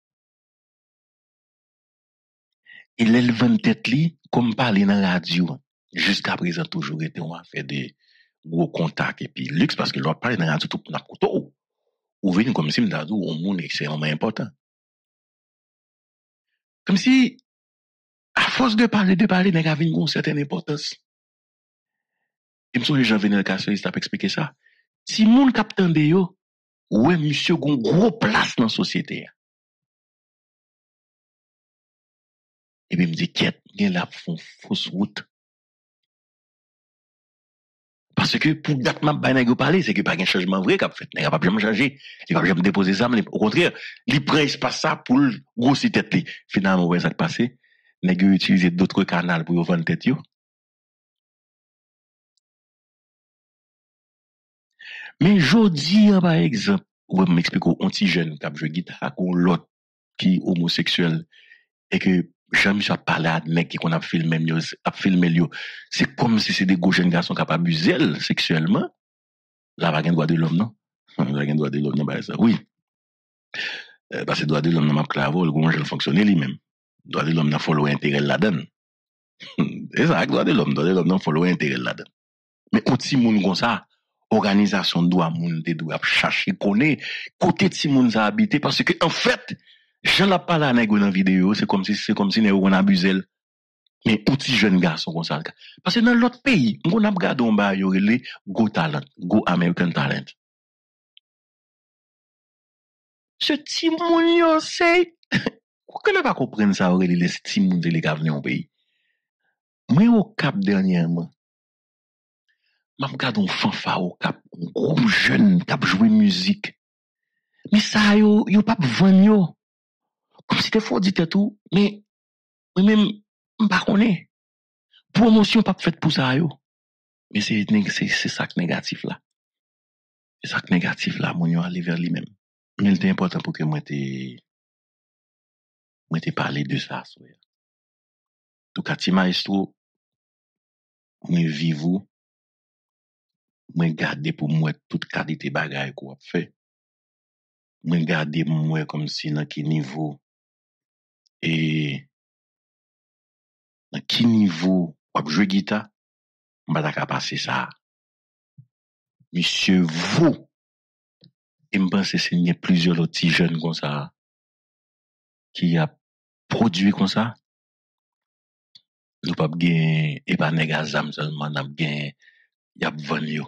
Et le vendre tête li comme parler dans radio jusqu'à présent toujours été on a fait des gros contacts et puis luxe parce que l'on parle dans radio tout n'a couteau. Ou venir comme si m'dadou on monde extrêmement important. Comme si à force de parler de parler nèg a vinn une certaine importance. Et me sont les gens venir casser, ils t'a expliquer ça. Si moun kap tande yo, ouais, monsieur gon gros place dans la société. Et puis, me dit, tiens, il a fait une fausse route. Parce que pour date m'a pas parler, c'est que pas un changement vrai qu'a fait, n'a pas jamais changer, il va jamais déposer ça, au contraire, il prend espace ça pour grossir tête. Finalement, ouais, ça te passé, nèg utiliser d'autres canaux pour vendre tête yo. Mais jodi par exemple, ou m'explique un petit jeune qui a joué guitare ou l'autre qui homosexuel et que jamais ça parler à nèg qui qu'on a filmé même a filmé yo, c'est comme si c'est des gros jeunes garçons qui a abusé sexuellement. La pas droit de l'homme non, la droit de l'homme non pas ça. Oui. Euh, parce que droit de l'homme n'a pas clavo, le comment je fonctionner lui-même. Droit de l'homme n'a follow intérêt là-dedans. C'est ça, droit de l'homme, droit de l'homme n'a follow intérêt là-dedans. Mais on ti moun comme ça, organisation doit moun te doit chercher connait côté ti moun ça habiter parce que en fait je la parle à nèg dans vidéo, c'est comme si c'est comme si nèg on abusait. Mais petit jeune garçon comme ça. Parce que dans l'autre pays, on a regardé on ba yo relé go talent, go American talent. Ce petit moun yo c'est qu'on n'a pas comprendre ça relé les petit moun de les ka venir au pays. Moi au Cap dernièrement, m'a regardé un fanfare au Cap, un groupe jeune qui jouer musique. Mais ça yo yo pas vendre yo. Comme si t'es fort dit tout, mais moi-même, je ne connais pas. Promotion pas faite pour ça. Mais c'est ça qui est négatif là. C'est ça qui est négatif là, mon yon aller vers lui-même. Mais il était important pour que moi te parle de ça. Donc, quand tu maestro, moi vivou, moi garde pour moi toute qualité bagaille qu'on a fait. Moi garde moi comme si dans quel niveau. Et à quel niveau on joue guitare, on va pas passer ça. Monsieur vous, et me pense c'est il y a plusieurs petits jeunes comme ça qui a produit comme ça. Nous pas gain et pas négazam seulement n'a gain y a vendu.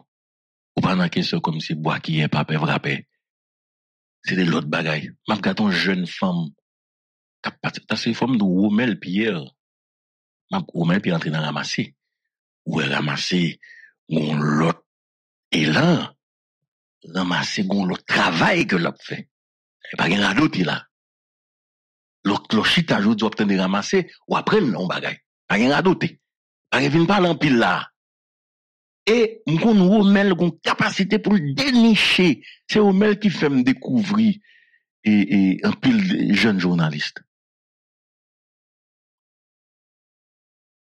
Ou pas dans question comme si bois qui est pas frappé. C'est de l'autre bagaille. Même quand on jeune femme t'as ces formes de Romel Pierre. Ma Romel Pierre entré dans ramasser. Ou ramasser gon l'autre élan. Ramasser gon l'autre travail que l'autre fait. Et pas rien d'autre là. L'autre chita joue doit obtenir ramasser ou après on bagaille. Pas rien d'autre. Pas vinn pas en pile là. Et m'gon Romel gon capacité pour dénicher. C'est Romel qui fait me découvrir et un pile de jeunes journalistes.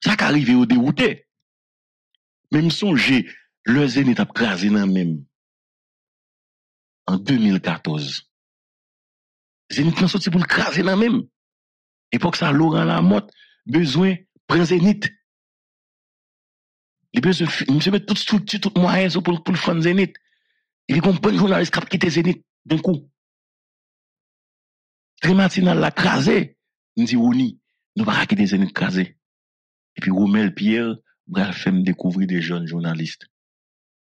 Ça qui arrive au dérouté. Même songe, le Zénith a crasé dans même. En deux mille quatorze. Zénith n'a sorti pour le craser dans même. Époque ça, Laurent Lamotte, besoin, prend Zénith. Il besoin, monsieur met toute structure, tout moyen pour le prendre Zénith. Il y a un bon journaliste qui a quitté Zénith d'un coup. Très matinal la crasé. Nous dit, Ouni, nous va quitter Zénith crasé. Et puis Romel Pierre va faire découvrir des jeunes journalistes.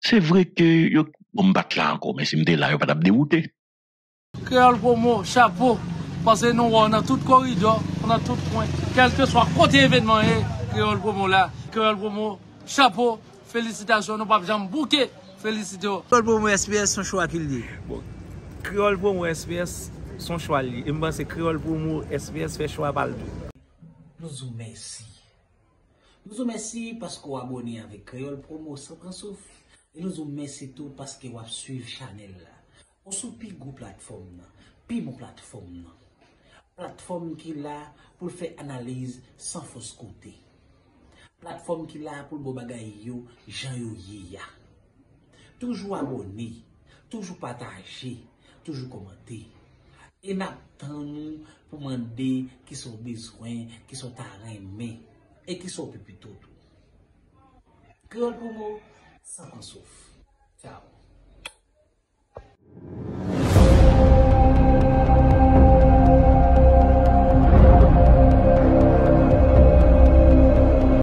C'est vrai que yo me bat là encore, mais si me là, yo pas dérouté. Creole Promo, chapeau, parce que nous on a tout corridor, on a tout point, quel que soit côté événement, Creole Promo là, Creole Promo, chapeau, félicitations, nous pas jamais bouquet, félicitations. Creole Promo S P S son choix qu'il dit. Bon, Creole Promo S P S son choix li. Et moi c'est Creole Promo S P S fait choix par le deux. Nous vous merci. Nous vous remercions parce que vous abonnez avec Creole Promo sans prendre souffle. Et nous vous remercions tout parce que vous suivez la chaîne. Vous sous plus de plateforme, plus de plateforme. Plateforme qui est là pour faire analyse sans fausse côté. Plateforme qui est là pour le bagay yo, Jean Yoya. Toujours abonné, toujours partagé, toujours commenté. Et nous attendons pour demander qui sont besoins, qui sont arrêtés. Et qui sont plus plutôt tout. Creole Promo, sans en souffle. Ciao.